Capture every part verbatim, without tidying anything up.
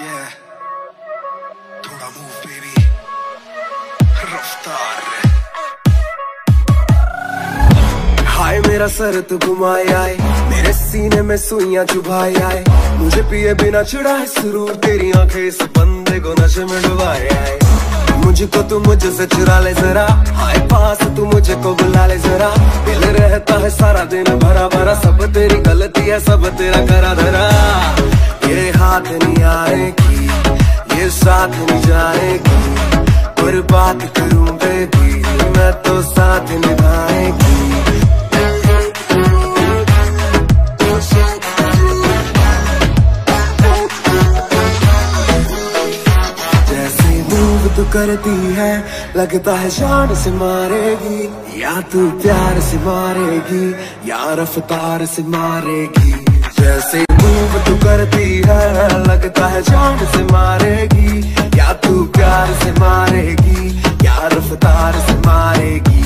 Yeah. Don't I move, baby. Raftaar. हाय मेरा sir तू घुमाए आए मेरे सीने में सुइयां चुभाए आए मुझे पिए बिना चुड़ाए सुरूर तेरी आंखें इस बंदे को नशे में डुबाए आए मुझको तू मुझसे चुरा ले जरा हाय पास तू मुझे को बुला ले जरा दिल रहता है सारा दिन भरा भरा सब तेरी गलती है सब तेरा करा धरा ये हाथ नहीं आएगी ये साथ नहीं जाएगी पर बात करूं बेबी मैं तो साथ निभाएगी तू करती है लगता है जान से मारेगी या तू प्यार से मारेगी या रफ्तार से मारेगी जैसे मूव तू करती है लगता है जान से मारेगी या तू प्यार से मारेगी या रफ्तार से मारेगी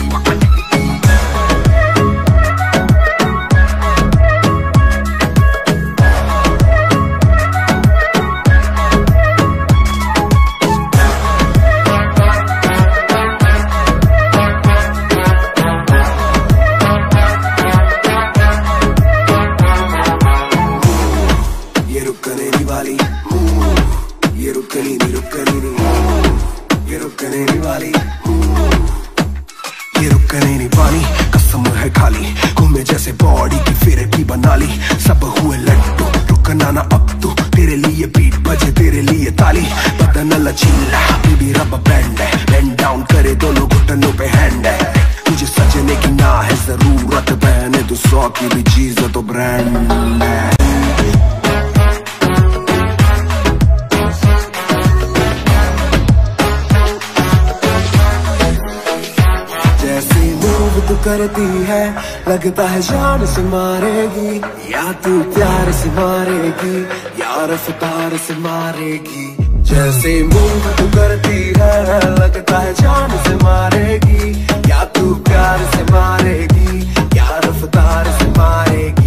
लगता है जान से मारेगी या तू प्यार से मारेगी या रफ्तार से मारेगी जैसे मूव तू करती है लगता है जान से मारेगी या तू प्यार से मारेगी या रफ्तार से मारेगी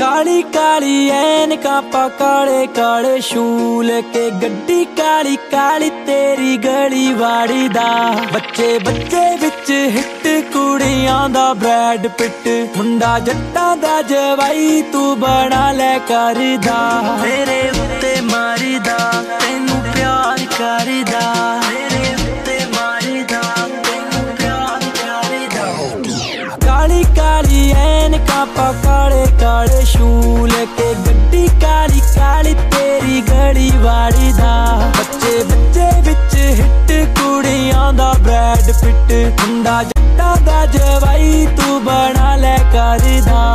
काली काली ऐनका पा काले काले शूल के गड्डी काली काली तेरी गली वाड़ी दा बच्चे बच्चे बिच हिट कुड़ियां दा ब्रैड पिट मुंडा जट्टा दा जवाई तू बना ले कर दा तेरे उत्ते मारी दा तेनू प्यार कर दा तेरे उत्ते मारी दा तेनू प्यार कर दा काली काली ऐनका पा काले काले शूल के गड्डी काली काली तेरी गली वाड़ी दा बच्चे बच्चे बिच हिट कुड़ियां दा ब्रैड पिट मुंडा जट्टा दा जवाई तू बना ले कर दा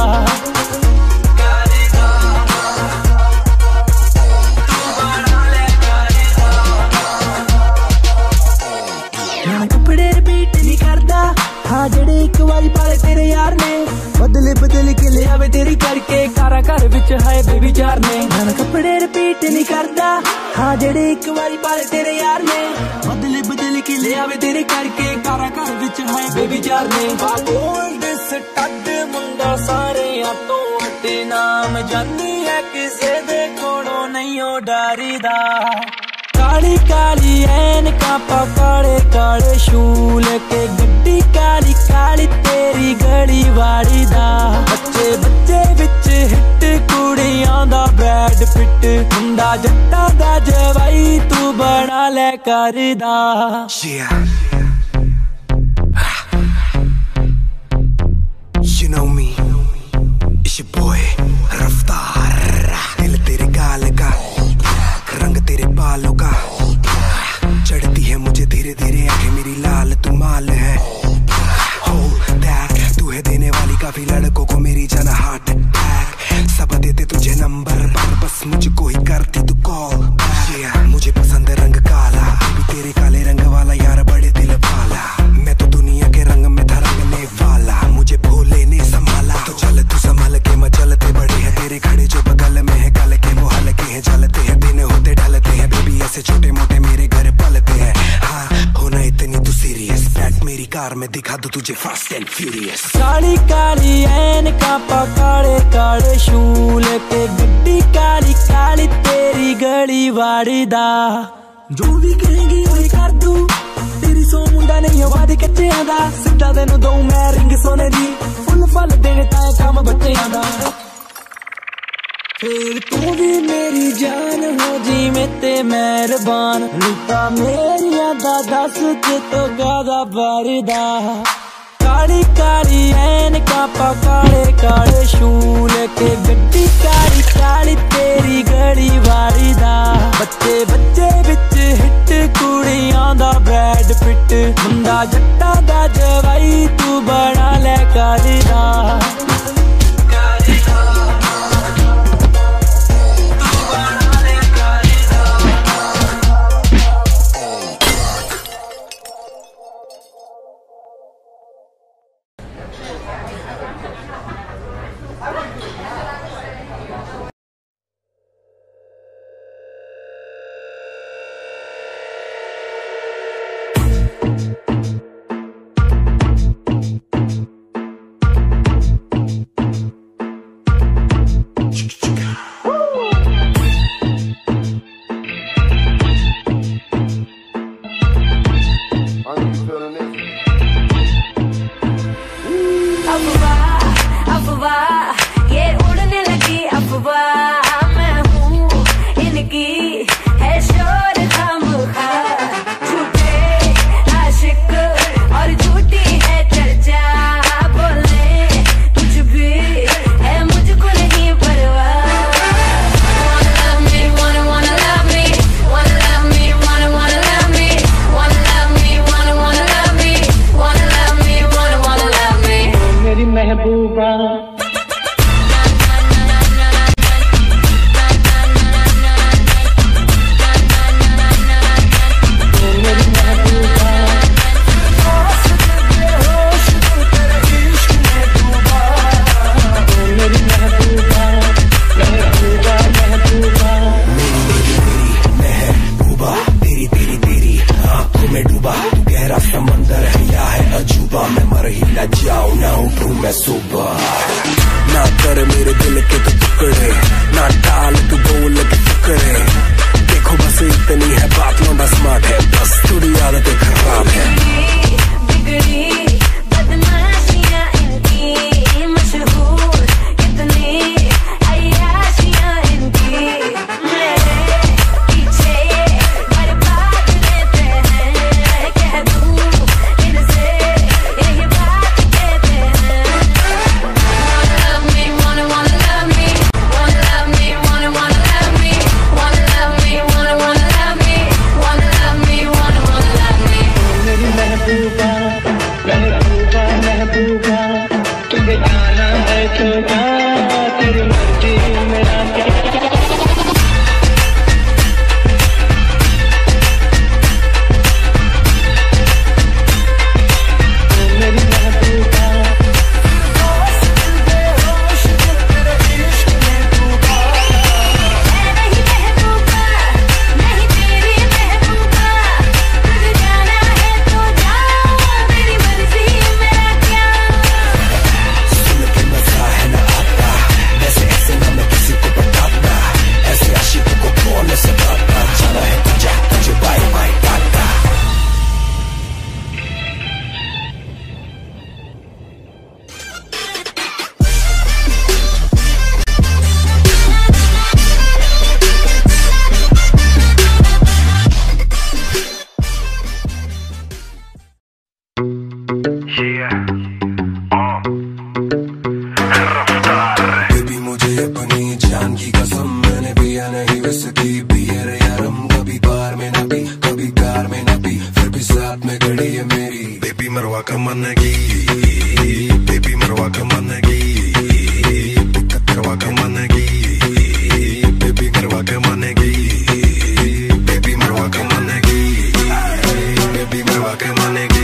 जड़े एक वाली पाले तेरे यार ने बदले बदले के ले आवे तेरी करके कारा घर विच है बेबी चार ने मैं कपड़े रिपीट नहीं करता हाँ जड़े एक वाली पाले तेरे यार ने बदले बदले के ले आवे तेरी करके कारा घर विच है बेबी चार ने ਜਾਂਦੀ ਹੈ ਕਿਸੇ ਦੇ ਕੋਲੋਂ ਨਹੀਂ ਉਹ ਡਰਦਾ ਕਾਲੀ ਕਾਲੀ ਐਨਕਾਂ ਪਾ ਕਾਲੇ ਕਾਲੇ ਸ਼ੂ ਲੈ ਕੇ ਗੱਡੀ ਕਾਲੀ ਕਾਲੀ ਤੇਰੀ ਗਲੀ ਵਾਲੀ ਦਾ ਬੱਚੇ ਬੱਚੇ ਵਿੱਚ ਹਿੱਟ ਕੁੜੀਆਂ ਦਾ ਬ੍ਰੈਡ ਪਿੱਟ ਹੁੰਦਾ ਜੱਟਾਂ ਦਾ ਜਵਾਈ ਤੂੰ ਬਣਾ ਲੈ ਕਰਦਾ You know me, it's your boy Raftaar. Dil tere gaal ka, rang tere baalon ka. Chadhti hai mujhe dheere dheere aankhein meri laal tu maal hai. Hold that, tu hai dene wali kafi ladkon ko meri jaan heart attack. Sab dete tujhe number, bas mujhko hi karti tu call. Yeah, mujhe pasand hai rang kaala, baby tere kaale rang wala yaar bade dil wala. Main to duniya ke rang mein tha rangne wala. मुझे भोले ने संभाला तो चल तू संभाल के मचलते बड़े हैं तेरे खड़े जो बगल में है काले के मोहल्ले के हैं जलते हैं दिन होते ढलते हैं बेबी ऐसे छोटे मोटे मेरे घर पलते हैं हाँ होना इतनी तू सीरियस बैठ मेरी कार में दिखा दूं तुझे फास्ट एंड फ्यूरियस काली काली ऐनका काले काले शू लेके गड्डी काली काली तेरी गली वाली दा जो भी कहेगी वही कर दूं ਸੋ ਮੁੰਡਾ ਨਹੀਂ ਆਵਾਜ਼ ਕੱਚਿਆਂ ਦਾ ਸਿੱਧਾ ਤੈਨੂੰ ਦਊ ਮੈਂ ਰਿੰਗ ਸੋਨੇ ਦੀ ਫੁੱਲ ਫਲ ਦੇਣੇ ਤਾਂ ਕੰਮ ਬੱਚਿਆਂ ਦਾ ਫੇਰ ਤੂੰ ਵੀ ਮੇਰੀ ਜਾਨ ਹੋ ਜਿਵੇਂ ਤੇ ਮਿਹਰਬਾਨ ਲੁੱਟਾ ਮੇਰੀਆਂ ਦਾ ਦੱਸ ਤੇ ਤੋ ਗਾਦਾ ਵਰਦਾ ਕਾਲੀ ਕਾਲੀ ਐਨਕਾਂ ਪਾ ਕਾਲੇ ਕਾਲੇ ਸ਼ੂ ਲੈ ਕੇ ਗੱਡੀ ਕਾਲੀ ਕਾਲੀ ਤੇਰੀ ਗਲੀ ਵਾਲੀ ਦਾ ਬੱਚੇ ਬੱਚੇ ਵਿੱਚ ਹਿੱਟ ਕੁੜੀਆਂ ਦਾ ਬ੍ਰੈਡ ਪਿੱਟ ਹੁੰਦਾ ਜੱਟਾਂ ਦਾ ਜਵਾਈ ਤੂੰ ਬਣਾ ਲੈ ਕਰਦਾ Yeah, uh. Raftaar. Baby मुझे अपनी जान की कसम मैंने पिया नहीं वैसे की बियर यारम कभी बार में ना पी कभी कार में ना पी फिर भी साथ में घड़ी है मेरी बेबी मरवा का मन की बेबी मरवा का मन की दिक्कत करवा का मन की बेबी करवा का मन की बेबी मरवा का मन की बेबी मरवा का मन की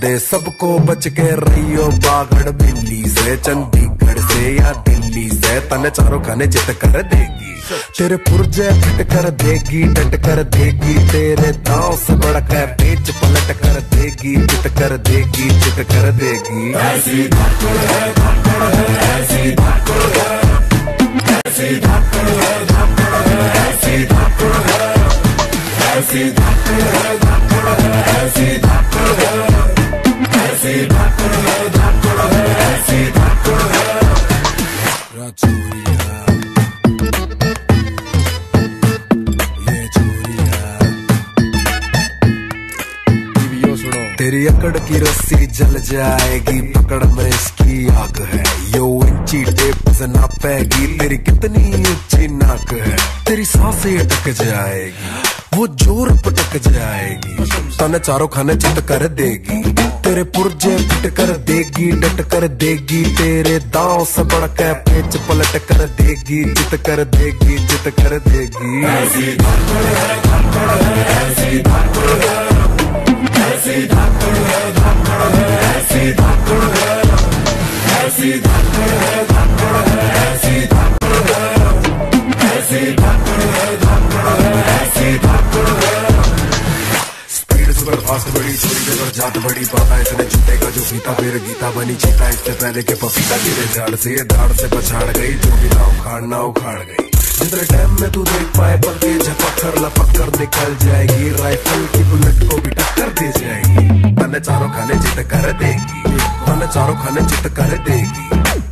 दे सबको बच के रहियो बागड़ बिल्ली से चंडीगढ़ से या दिल्ली से तने चारों खाने चित कर देगी तेरे पुर्जे फट कर देगी डट कर देगी तेरे दांव से बढ़कर पेच पलट कर देगी चित कर देगी चित कर देगी ऐसी धाकड़ है धाकड़ है ऐसी धाकड़ है ऐसी धाकड़ है धाकड़ है ऐसी धाकड़ है ऐसी धाकड़ है धाकड़ है ऐसी धाकड़ है ऐसी धाकड़ है धाकड़ है ऐसी धाकड़ है राजूरिया ये चूरिया तेरी अकड़ की रस्सी जल जाएगी पकड़ में इसकी आग है यो इंची टेप से ना पैगी तेरी कितनी ऊंची नाक है तेरी सांसें अटक जाएगी वो जोर पटक जाएगी तने चारों खाने चित कर देगी तेरे पुर्जे पिट कर देगी डट कर देगी तेरे दांव से बढ़कर पेच पलट कर देगी चित कर देगी चित कर देगी ऐसी धाकड़ है धाकड़ है ऐसी धाकड़ है ऐसी धाकड़ है धाकड़ है ऐसी धाकड़ है ऐसी धाकड़ है धाकड़ है बात बड़ी छोरी के पर जात बड़ी पाता इसने जूते का जो सीता फिर गीता बनी चीता इससे पहले के पपीता तेरे झाड़ से धाड़ से पछाड़ गई जो भी ना उखाड़ ना उखाड़ गई जितने टाइम में तू देख पाए पल के झपक कर लपक कर निकल जाएगी राइफल की बुलेट को भी टक्कर दे जाएगी तने चारों खाने चित कर देगी तने चारों खाने चित कर देगी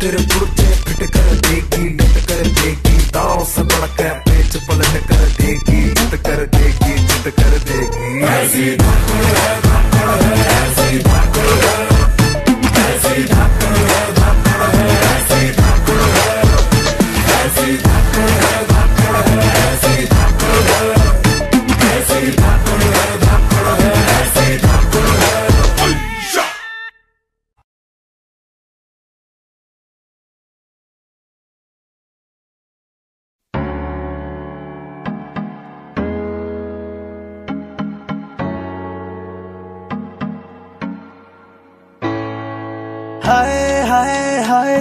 तेरे बुर्जे फिट कर देगी डट कर देगी दांव से बड़का पेच पलट कर देगी चित कर देगी चित कर देगी ऐसी धाकड़ है धाकड़ है ऐसी धाकड़ है ऐसी धाकड़ है धाकड़ है ऐसी धाकड़ है ऐसी धाकड़ है धाकड़ है ऐसी धाकड़ है ऐसी धाकड़ है धाकड़ है ऐसी धाकड़ है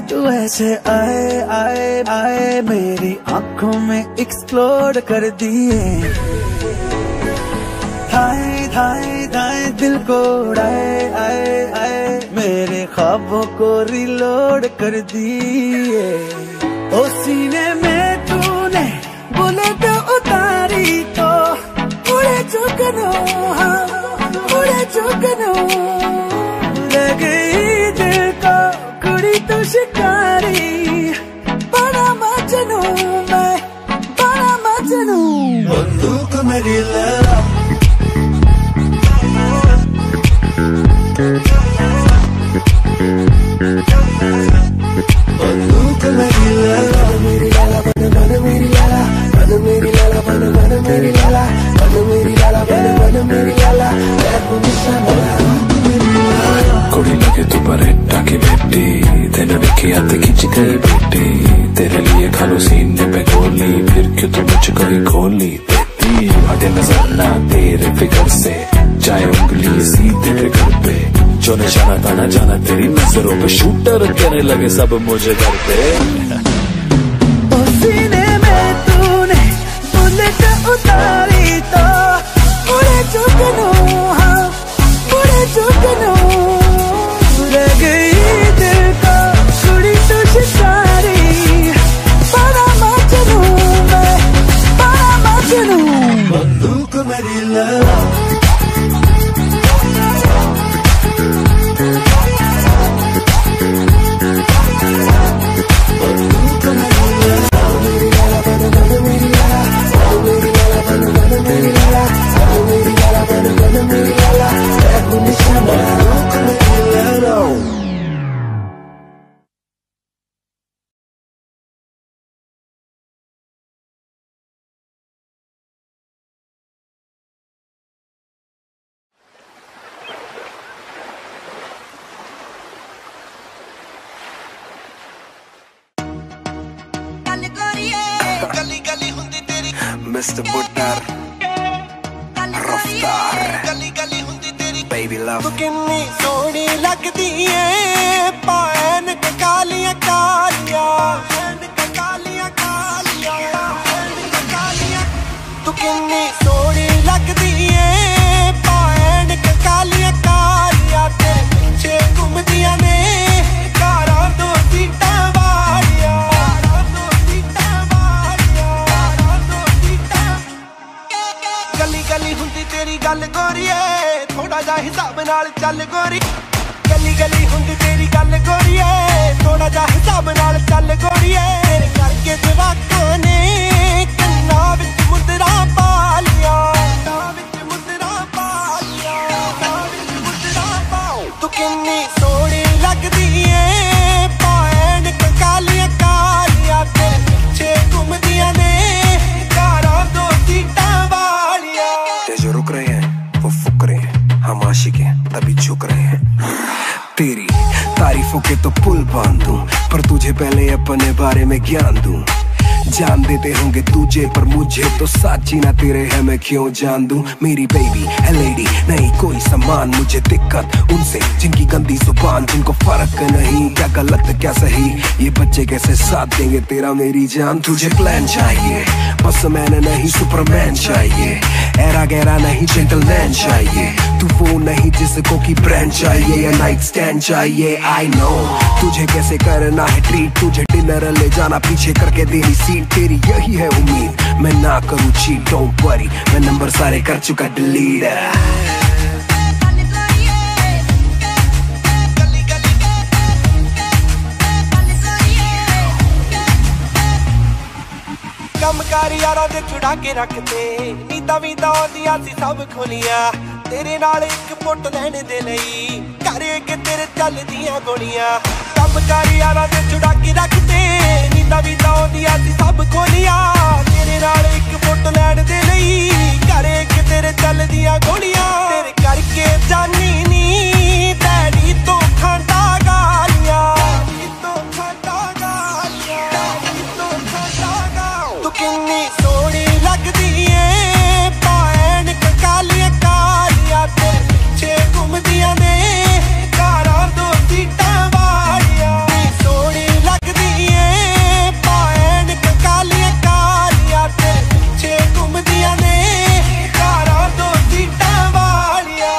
तू ऐसे आए आए आए मेरी आंखों में एक्सप्लोर कर दिए थाए थाए थाए दिल को उड़ाए आए आए मेरे ख्वाबों को रिलोड कर दिए ओ सीने में तूने बुलेट उतारी तो उड़े चुकनो हाँ उड़े चुकनो ले गई दिल को कुड़ी तो शिकारी बड़ा मजनू मैं बड़ा मजनू बंदूक मेरी लड़ा बंदूक मेरी लड़ा मेरी लाला बन बन मेरी लाला बन मेरी लाला बन बन मेरी लाला बन मेरी लाला बन बन मेरी लाला कुड़ी लगे तू परेटा की बेटी तेरे देखी आते खींची तेरी बेटी तेरे लिए खालू सीने पे गोली फिर क्यों तू मुझको ही गोली देती हटे नजर ना तेरे फिकर से चाहे उंगली सीधे पे घर पे जो निशाना था ना जाना तेरी नजरों पे शूटर करने लगे सब मुझे घर पे ओ सीने में तूने बुलेट उतारी तो उड़े चुकनो हाँ उड़े चुकनो Mister Buddha, Raftaar, baby love. तू कितनी सोनी लगती है पायन के कालिया कालिया पायन के कालिया कालिया पायन के कालिया तू कितनी सोनी लगती है पायन के कालिया कालिया तेरे पीछे घूमदिया ने कारा दो सीटा वारिया गल गोरिये थोड़ा जा हिसाब नाल चल गोरी गली गली हुंदी तेरी गल गोरिये थोड़ा जा हिसाब नाल चल गोरिये तेरे करके जवाकों ने कन्ना विच मुद्रा पा लिया कन्ना विच मुद्रा पा लिया कन्ना विच मुद्रा पाओ तू कितनी सोहनी लगदी है पायन कालिया कालिया तेरे पीछे घूमदियां ने कारां दो सीटां वालिया तेरे रुक रहे हम आशिक हैं तभी झुक रहे हैं तेरी तारीफों के तो पुल बांध दूं पर तुझे पहले अपने बारे में ज्ञान दूं जान देते होंगे तुझे पर मुझे तो साची ना तेरे है मैं क्यों जान दूं। मेरी बेबी है लेडी नहीं कोई सम्मान, मुझे दिक्कत उनसे जिनकी गंदी जुबान, जिनको फर्क नहीं क्या गलत क्या सही, ये बच्चे कैसे साथ देंगे तेरा मेरी जान। तुझे प्लान चाहिए बस मैंने नहीं सुपरमैन चाहिए, एरा गैरा नहीं जेंटलमैन चाहिए, तू वो नहीं जिसको की ब्रांड चाहिए या नाइट स्टैंड चाहिए। आई नो तुझे कैसे करना है ट्रीट, तुझे डिनर ले जाना पीछे करके देनी सीट, तेरी यही है उम्मीद मैं ना करूँ चीट। डोंट वरी मैं नंबर सारे कर चुका डिलीट। यारों दे छुड़ा के रखते नीता भी दिया सी सब खोलिया, तेरे नाल एक पुट लैने दे लई करे के तेरे चल दिया गोलियां। कम कर यारों दे छुड़ा के रखते नीता भी दिया सी सब खोलिया, तेरे नाल एक पुट लैने दे लई करे के तेरे चल दिया गोलियां। तेरे करके जानी नी डैडी तो खांदा गालियां, किन्नी सोहनी लगदी है भैन कालिया कालिया, तेरे पीछे घूमदियां ने कारां दो सीटां वालिया। सोहनी लगदी है भैन कालिया कालिया, तेरे पीछे घूमदियां ने कारां दो सीटां वालिया।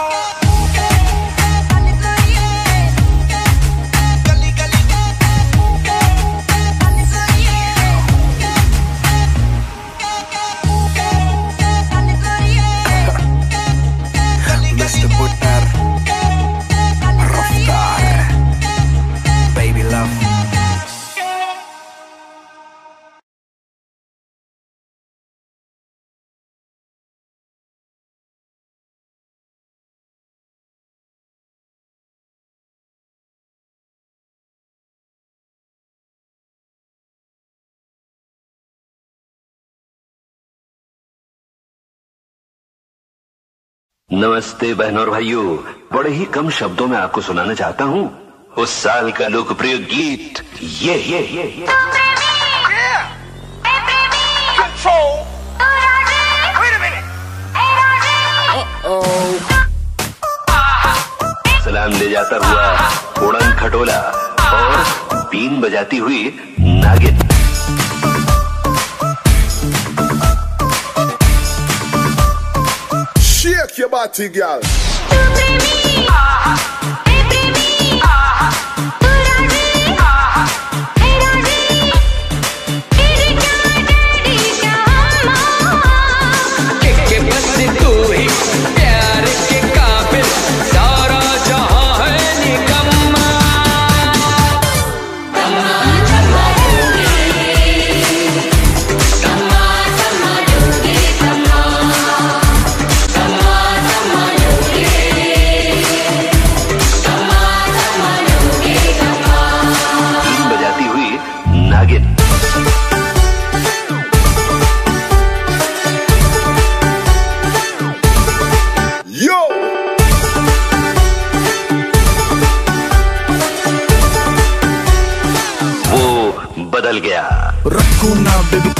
नमस्ते बहनों और भाइयों, बड़े ही कम शब्दों में आपको सुनाना चाहता हूँ उस साल का लोकप्रिय गीत ये ये ये, ये। सलाम ले जाता हुआ उड़न खटोला और बीन बजाती हुई नागिन। Shake your body, girl.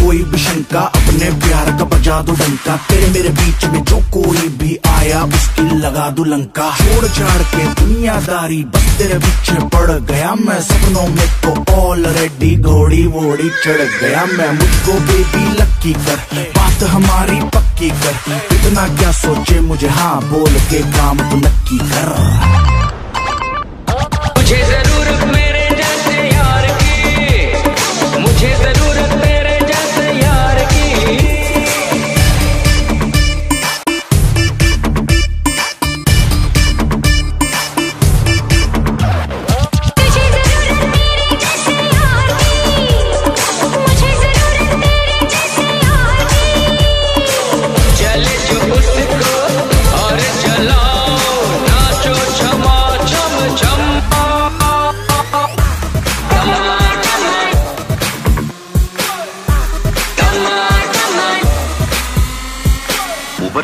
कोई भी शंका अपने प्यार का बजा दो डंका, तेरे मेरे बीच में जो कोई भी आया उसकी लगा दो लंका। छोड़ छाड़ के दुनियादारी बस तेरे पीछे पड़ गया मैं, सपनों में तो ऑलरेडी घोड़ी वोड़ी चढ़ गया मैं। मुझको बेबी लक्की कर बात हमारी पक्की कर, इतना क्या सोचे मुझे हाँ बोल के काम तो नक्की कर। मुझे जरूरत मेरे जैसे यार की, मुझे जरूरत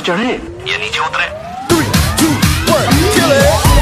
चढ़े या नीचे उतरे। Three, two, one, kill it.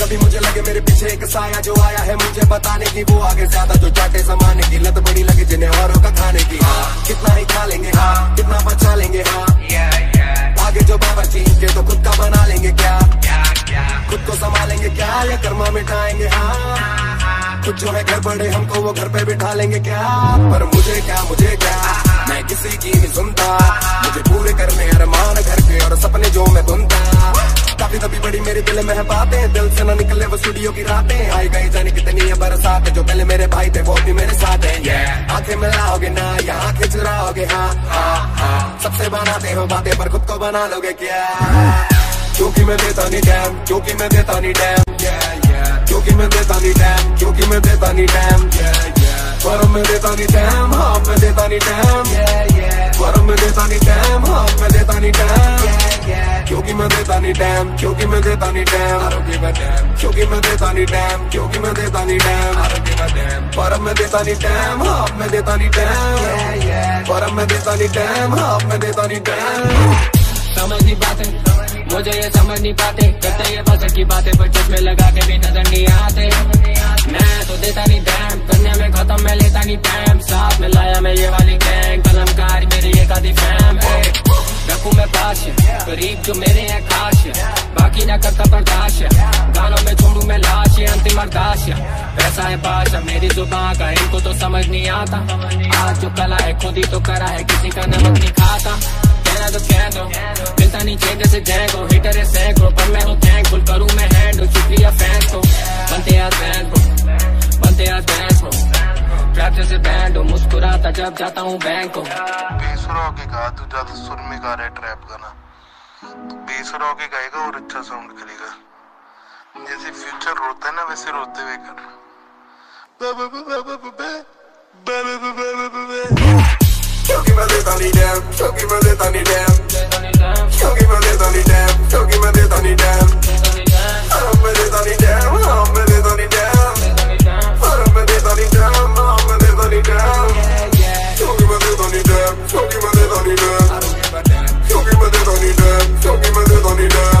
कभी मुझे लगे मेरे पीछे एक साया जो आया है मुझे बताने की वो आगे ज्यादा जो चाटे समाने की लत बड़ी लगे जिन्हें औरों का खाने की हाँ कितना ही खा लेंगे हाँ कितना बचा लेंगे हाँ आगे जो बाबा चीन के तो खुद का बना लेंगे क्या खुद को संभालेंगे क्या या कर्मा मिटाएंगे हाँ कुछ जो है घर बड़े हमको वो घर पे बिठा लेंगे क्या पर मुझे क्या मुझे क्या मैं किसी की नहीं सुनता मुझे पूरे करने अरमान घर के और सपने जो मैं बुनता काफी तभी बड़ी मेरे दिल में है बातें दिल से ना निकले वो स्टूडियो की रातें आई गई जाने कितनी है बरसात जो पहले मेरे भाई थे वो भी मेरे साथ हैं yeah. आंखें मिलाओगे ना या आंखें चुराओगे हाँ हाँ हाँ सबसे बनाते हो बातें पर खुद को बना लोगे क्या क्योंकि मैं देता नहीं डैम क्योंकि मैं देता नहीं डैम क्योंकि मैं देता नहीं डैम क्योंकि मैं देता नहीं डैम पर मैं देता नहीं डैम हाँ मैं देता नहीं डैम पर मैं देता नहीं डैम हाँ मैं देता नहीं डैम क्योंकि मैं देता नहीं डैम क्योंकि मैं देता नहीं डैम क्योंकि मैं देता नहीं डैम क्योंकि मैं देता नहीं डैम पर मैं देता नहीं डैम हाँ मैं देता नहीं डैम पर मैं देता नहीं डैम हाँ मैं देता नहीं डैम समझ नहीं पाते मुझे ये समझ नहीं पाते करते ये बस की बातें पर चश्मे लगा के भी नजर नहीं आते मैं तो देता नहीं डैम करने में खत्म मैं लेता नहीं डैम साथ में लाया मैं ये वाली गैंग कलमकार मेरी एक आधी फैम रखूं मैं पास करीब जो मेरे हैं खास बाकी ना करता बर्दाश्त गानों में छोड़ू मैं लाश ये अंतिम अरदास पैसा है बादशाह मेरी जुबान का इनको तो समझ नहीं आता आज जो कला है खुद ही तो करा है किसी का नमक नहीं खाता कहना तो कह दो मिलता नहीं चेक से जैंगो हिटर है सैकड़ो पर मैं हूँ थैंकफुल करूँ मैं हैंड शुक्रिया फैंस को बनते आज फैंस को बनते आज फैंस को ट्रैप जैसे बैंड हो मुस्कुराता जब जाता हूँ बैंक को बेसुराव के गा तू ज्यादा सुर में गा रहा है ट्रैप गाना तू बेसुराव के गाएगा और अच्छा साउंड करेगा जैसे फ्यूचर रोता है ना वैसे रोते हुए कर क्योंकि मैं देता नहीं डैम क्योंकि मैं देता नहीं डैम क्योंकि मैं देता नहीं डैम क्योंकि मैं देता नहीं डैम और मैं देता नहीं डैम और मैं देता नहीं डैम और मैं देता नहीं डैम और मैं देता नहीं डैम क्योंकि मैं देता नहीं डैम क्योंकि मैं देता नहीं डैम क्योंकि मैं देता नहीं डैम क्योंकि मैं देता नहीं डैम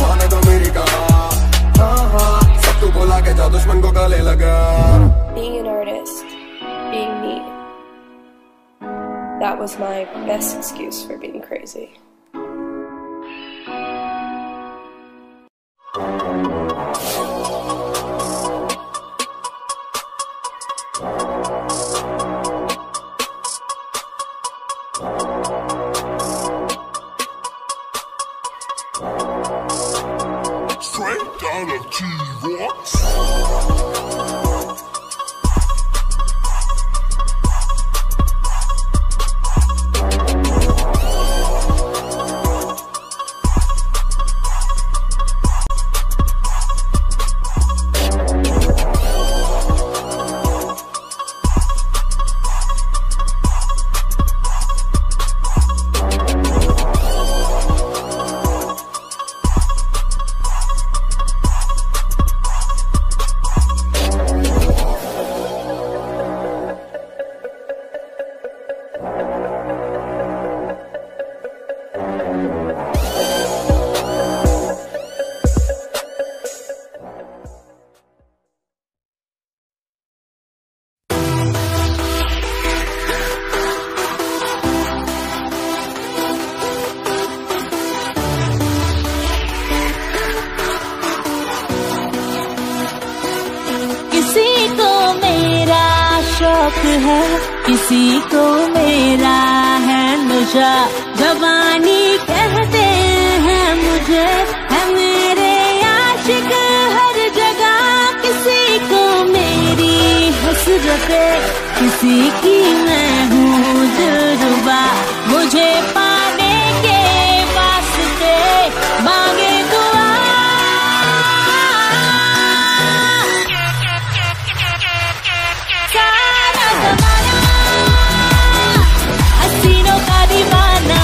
माने तो मेरी कहा हाँ हाँ सब तू बोला के जा दुश्मन को गले लगा being me. That was my best excuse for being crazy. Straight out of G-Rocks. किसी को मेरा है नशा जवानी कहते हैं मुझे है मेरे आशिक हर जगह पे किसी की मैं हूँ दिलरुबा, मुझे पाने के वास्ते मांगे दुआ। सारा जमाना हसीनों का दीवाना,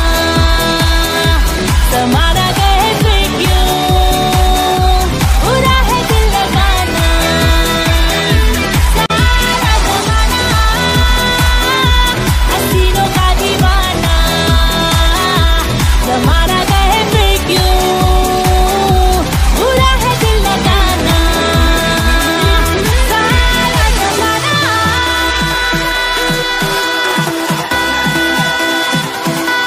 समाना गए फिर क्यों बुरा है दिल लगाना। सारा जमाना हसीनों का दीवाना, समाना गए फिर क्यों बुरा है दिल लगाना। सारा जमाना सारा जमाना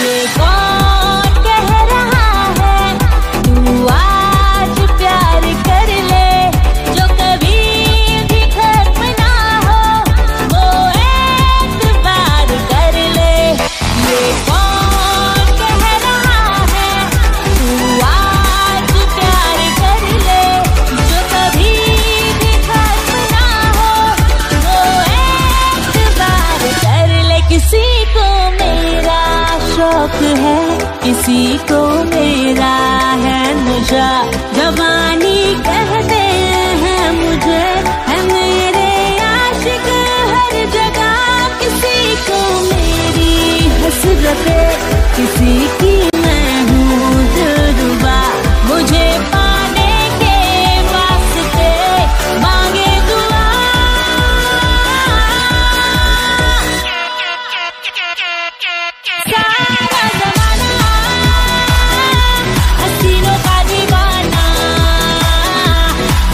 ये कौन कह रहा है तू आज प्यार कर ले, जो कभी भी खत्म ना हो वो एक बार कर ले। ये कौन कह रहा है तू आज प्यार कर ले, जो कभी भी खत्म ना हो वो एक बार कर ले। किसी को मेरा शौक है, किसी को मेरा है नशा, जवानी कहते हैं मुझे है मेरे आशिक हर जगह। किसी को मेरी हसरत है, किसी की मैं हूँ दिलरुबा, मुझे पाने के वास्ते मांगे दुआ। सारा जमाना हसीनों का दीवाना,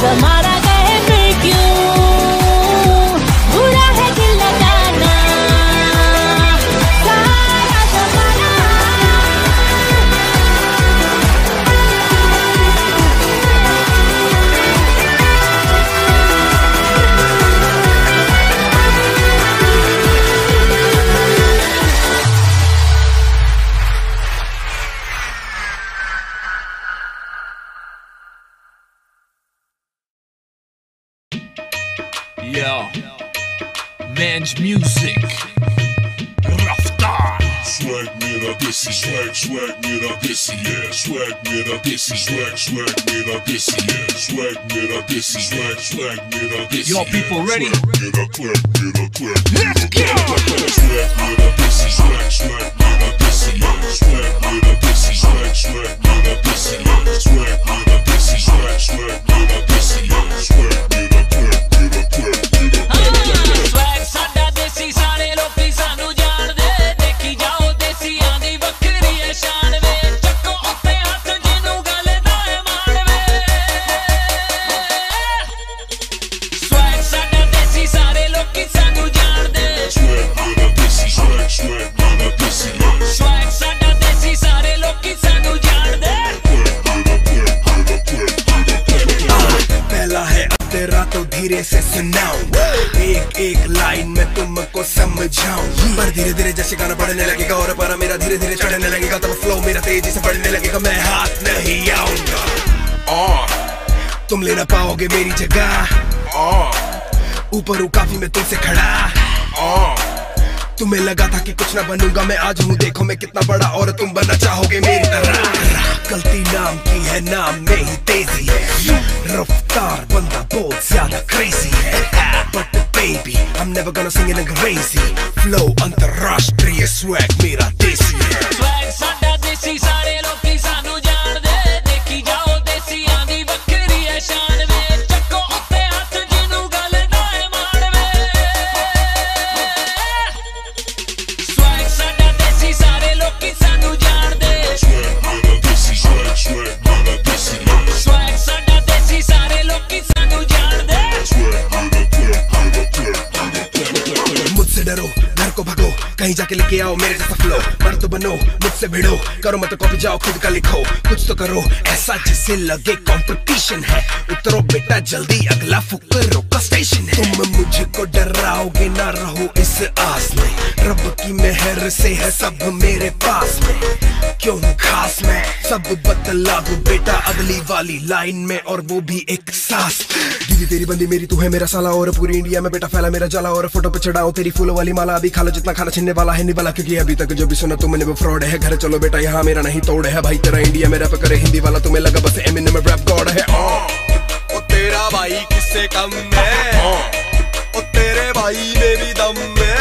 जमाना गए फिर क्यों बुरा है दिल लगाना। सारा जमाना Yo, Manj Music, Raftaar. Swag mera desi, swag swag mera desi, yeah. Swag mera desi, swag swag mera desi, yeah. Swag mera desi, swag swag mera desi. Y'all people ready? Mera swag mera swag. Let's go. Swag mera desi, swag swag mera desi, yeah. Swag mera desi, swag swag mera desi, yeah. Swag mera desi, swag swag mera desi, yeah. Swag mera swag mera swag mera desi. Swag sada desi, sare log sanu jaande, dekhi jao desiyan di vakri hai shaan ve, chakko utte hath jinu gal da hai maan ve. Swag sada desi, sare log sanu jaande, Swag mera desi, swag swag mera desi, yeah. swag sada desi, sare log sanu jaande. पहला है तेरा तो धीरे से सुनाऊं, एक एक line में तुमको समझाऊं, पर धीरे धीरे जैसे गाना बढ़ने लगेगा और पारा मेरा धीरे धीरे चढ़ने लगेगा, तब फ्लो मेरा तेजी से बढ़ने लगेगा, मैं हाथ नहीं आऊंगा। और तुम ले ना पाओगे मेरी जगह, और ऊपर हूँ काफी मैं तुमसे खड़ा, और तुम्हें लगा था कि कुछ ना बनूंगा, मैं आज हूँ देखो मैं कितना बड़ा, और तुम बनना चाहोगे मेरी तरह। गलती नाम की है, नाम में ही तेजी है, रफ्तार बंदा बहुत ज्यादा क्रेजी है, but baby I'm never gonna sing in अंग्रेजी, flow अंतरराष्ट्रीय, swag मेरा देसी है। Swag साडा देसी, सारे लोग सानू जानदे। के लेके आओ मेरे जैसा फ्लो, मर तो बनो मुझसे भिड़ो, करो मत कॉपी जाओ खुद का लिखो, कुछ तो करो ऐसा जिससे लगे कंपटीशन है, उतरो बेटा जल्दी अगला फुकरो का स्टेशन है। तुम मुझको डराओगे ना रहो इस आस में, रब की मेहर से है सब मेरे पास में, क्यों खास में सब बदला हूँ बेटा अगली वाली लाइन में और वो भी एक सास। दीदी तेरी बंदी मेरी तू है मेरा साला, और पूरी इंडिया में बेटा फैला मेरा जला, और फोटो पे चढ़ाओ तेरी फूलों वाली माला, अभी खा लो जितना खाना छीनने वाला है निवाला, क्योंकि अभी तक जो भी सुना तुमने वो फ्रॉड है, घर चलो बेटा यहाँ मेरा नहीं तोड़ है, भाई तेरा इंडिया में रैप करे हिंदी वाला, तुम्हें लगा बस एम में रैप गॉड है। ओ तेरा भाई किससे कम है, ओ तेरे भाई में भी दम है।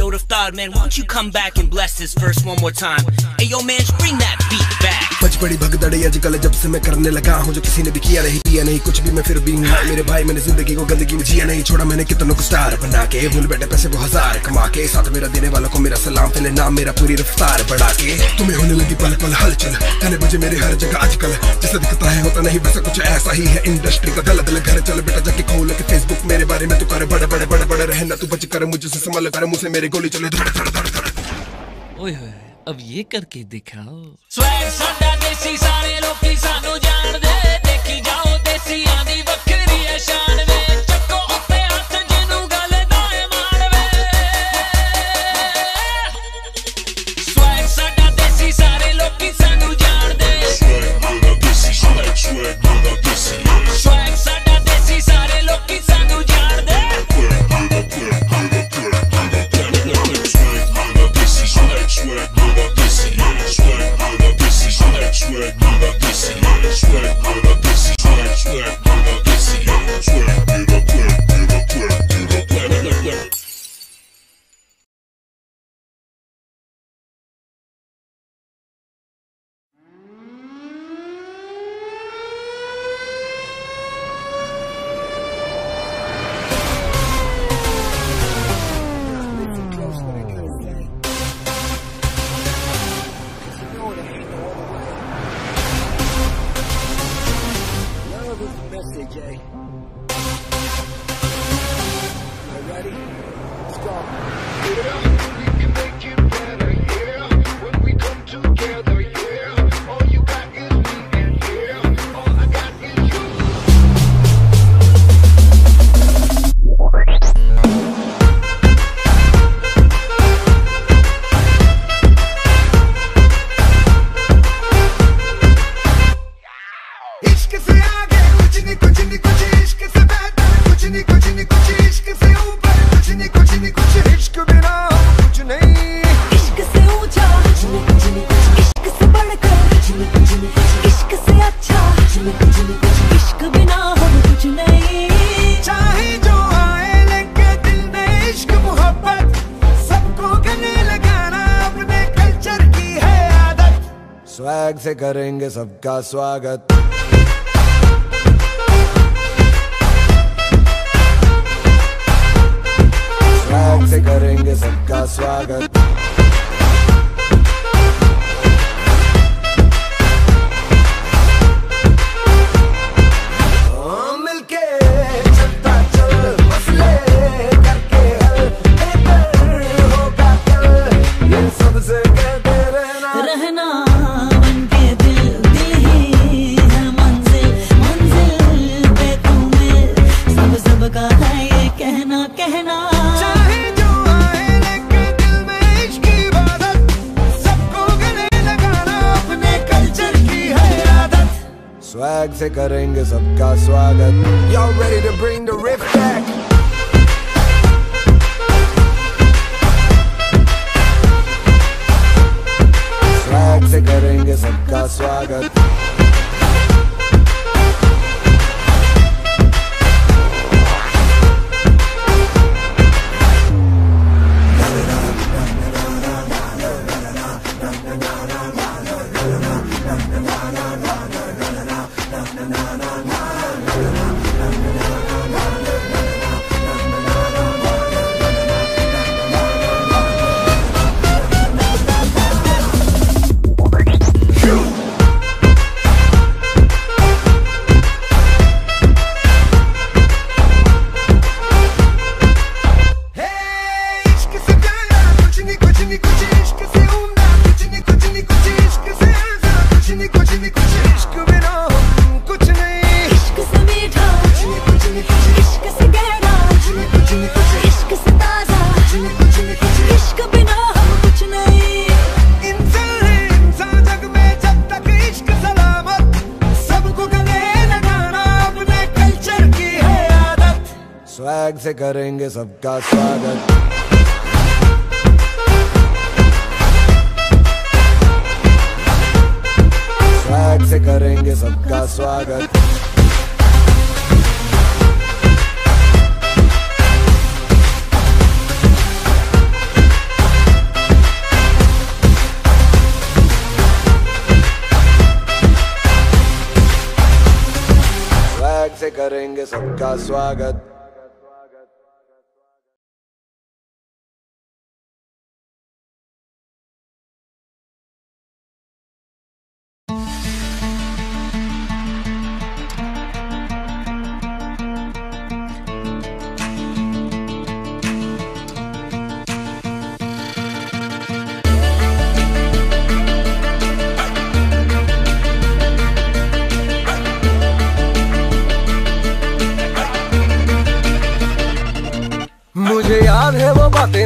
Yo, Raftaar, man, won't you come back and bless this verse one more time? Hey, yo, man, bring that beat back. बच बड़ी भगदड़ी आजकल जब से मैं करने लगा हूँ, जो किसी ने भी किया नहीं किया नहीं कुछ भी मैं फिर भी हूँ मेरे भाई, मैंने जिंदगी को गंदगी में जिया नहीं छोड़ा, मैंने कितनों को स्टार बना के भूल बैठे पैसे को हजार कमा के, साथ मेरा देने वालों को मेरा सलाम, पहले नाम मेरा पूरी रफ्तार बढ़ा के। तुम्हें होने लगी पल पल हलचल, कहने बजे मेरे हर जगह आजकल, जैसा दिखता है होता नहीं वैसा कुछ ऐसा ही है इंडस्ट्री का दल दल। घर चल बेटा जाके खोल के फेसबुक मेरे बारे में, तू कर बड़े बड़े बड़े बड़े रहना, तू बच कर मुझसे संभाल कर मुझसे मेरे गोली चले धड़ धड़ धड़ धड़। ओए होए अब ये करके दिखाओ। स्वैग साडा देसी सारे लोग सानू जान दे, देखी जाओ देसियां दी वक्खरी है शान वे, चक्को उत्ते हथ जिन्नू गल दा ए मार वे। स्वैग साडा देसी सारे लोग सानू जान दे, स्वैग साडा देसी सारे स्वैग साडा देसी स्वैग साडा देसी सारे लोग सानू जान दे। से करेंगे सबका स्वागत, स्वैग से करेंगे सबका स्वागत, स्वैग से करेंगे सबका स्वागत। Y'all ready to bring the riff back? Swag से करेंगे सबका स्वागत। बैग से करेंगे सबका स्वागत। स्वैग से करेंगे सबका स्वागत। से करेंगे सबका स्वागत।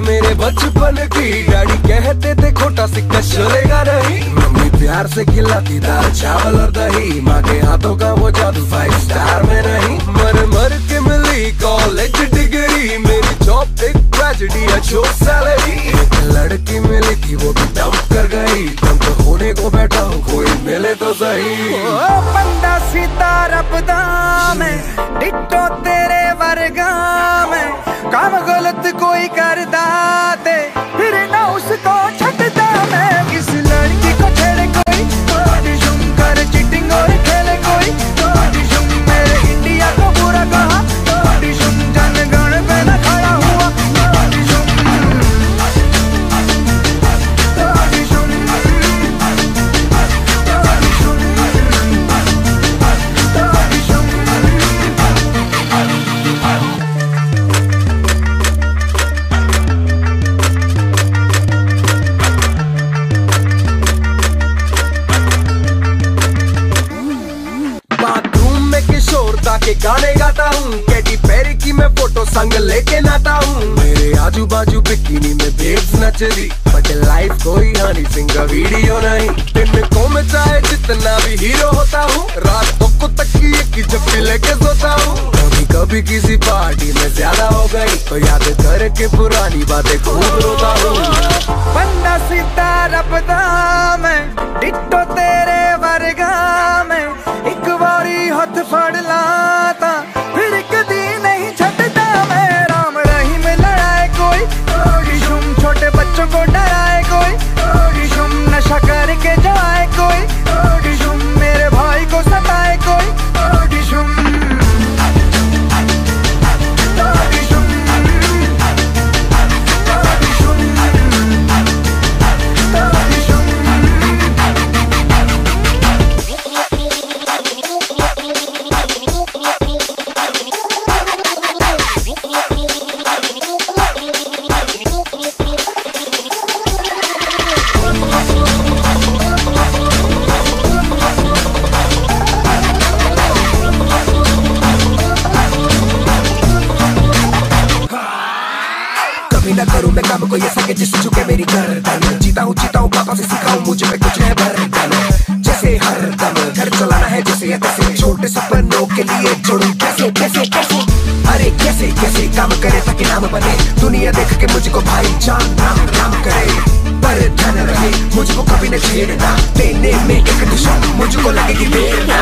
मेरे बचपन की डैडी कहते थे खोटा सिक्का चलेगा नहीं, मम्मी प्यार से खिलाती दाल चावल और दही, माँ के हाथों का वो जादू फाइव स्टार में नहीं। मर मर के मिली कॉलेज डिग्री, मेरी जॉब एक ट्रेजेडी अच्छो सैलरी, लड़की मिली थी वो भी डंप कर गई, डंप होने को बैठा हूँ कोई मिले तो सही। ओ बंदा सीता रबदा में डिट्टो तेरे वर्गा में, काम गलत कोई करता दे फिर ना उसको छटता मैं। इस लड़की को छेड़े कोई तो जुम कर चिटिंग और खेले कोई तो जुम, मेरे इंडिया को पूरा कहा तो जुम, जनगण पे न खड़ा हुआ तो जुम, तो जुम, तो जुम, तो के गाने गाता हूँ, कैटी पेरी की मैं फोटो संग लेके नाता हूँ, मेरे आजू बाजू बिकिनी में बेब्स नच रही, बट लाइफ कोई हनी सिंह वीडियो नहीं। दिन को मैं चाहे जितना भी हीरो होता हूँ, रातों को तकिए की जब लेके सोता हूँ, कभी कभी किसी पार्टी में ज्यादा हो गई तो याद करके पुरानी बातें खूब रोता हूँ। बंदा सीता रबदा मैं डिट्टो तेरे वर्गा में, एक बारी हाथ फड़ लाता फिर कदी नहीं छटता मैं। राम रही में लड़ाए कोई जुम, छोटे बच्चों को डराए कोई जुम, नशा करके जलाए कोई जुम, मेरे भाई को सताए कोई जुम। ये सके जिस चुके मेरी गर्दन, जीता हूँ जीता हूँ पापा से सीखा हूँ, मुझे पे कुछ है बर्तन, जैसे हर दम घर चलाना है जैसे है तैसे, छोटे सपनों के लिए जोड़ू कैसे कैसे कैसे, अरे कैसे कैसे काम करे ताकि नाम बने, दुनिया देख के मुझको भाई जान नाम नाम करे, पर धन रहे मुझको कभी न छेड़ना, देने में एक दिशा मुझको लगेगी बेड़ना।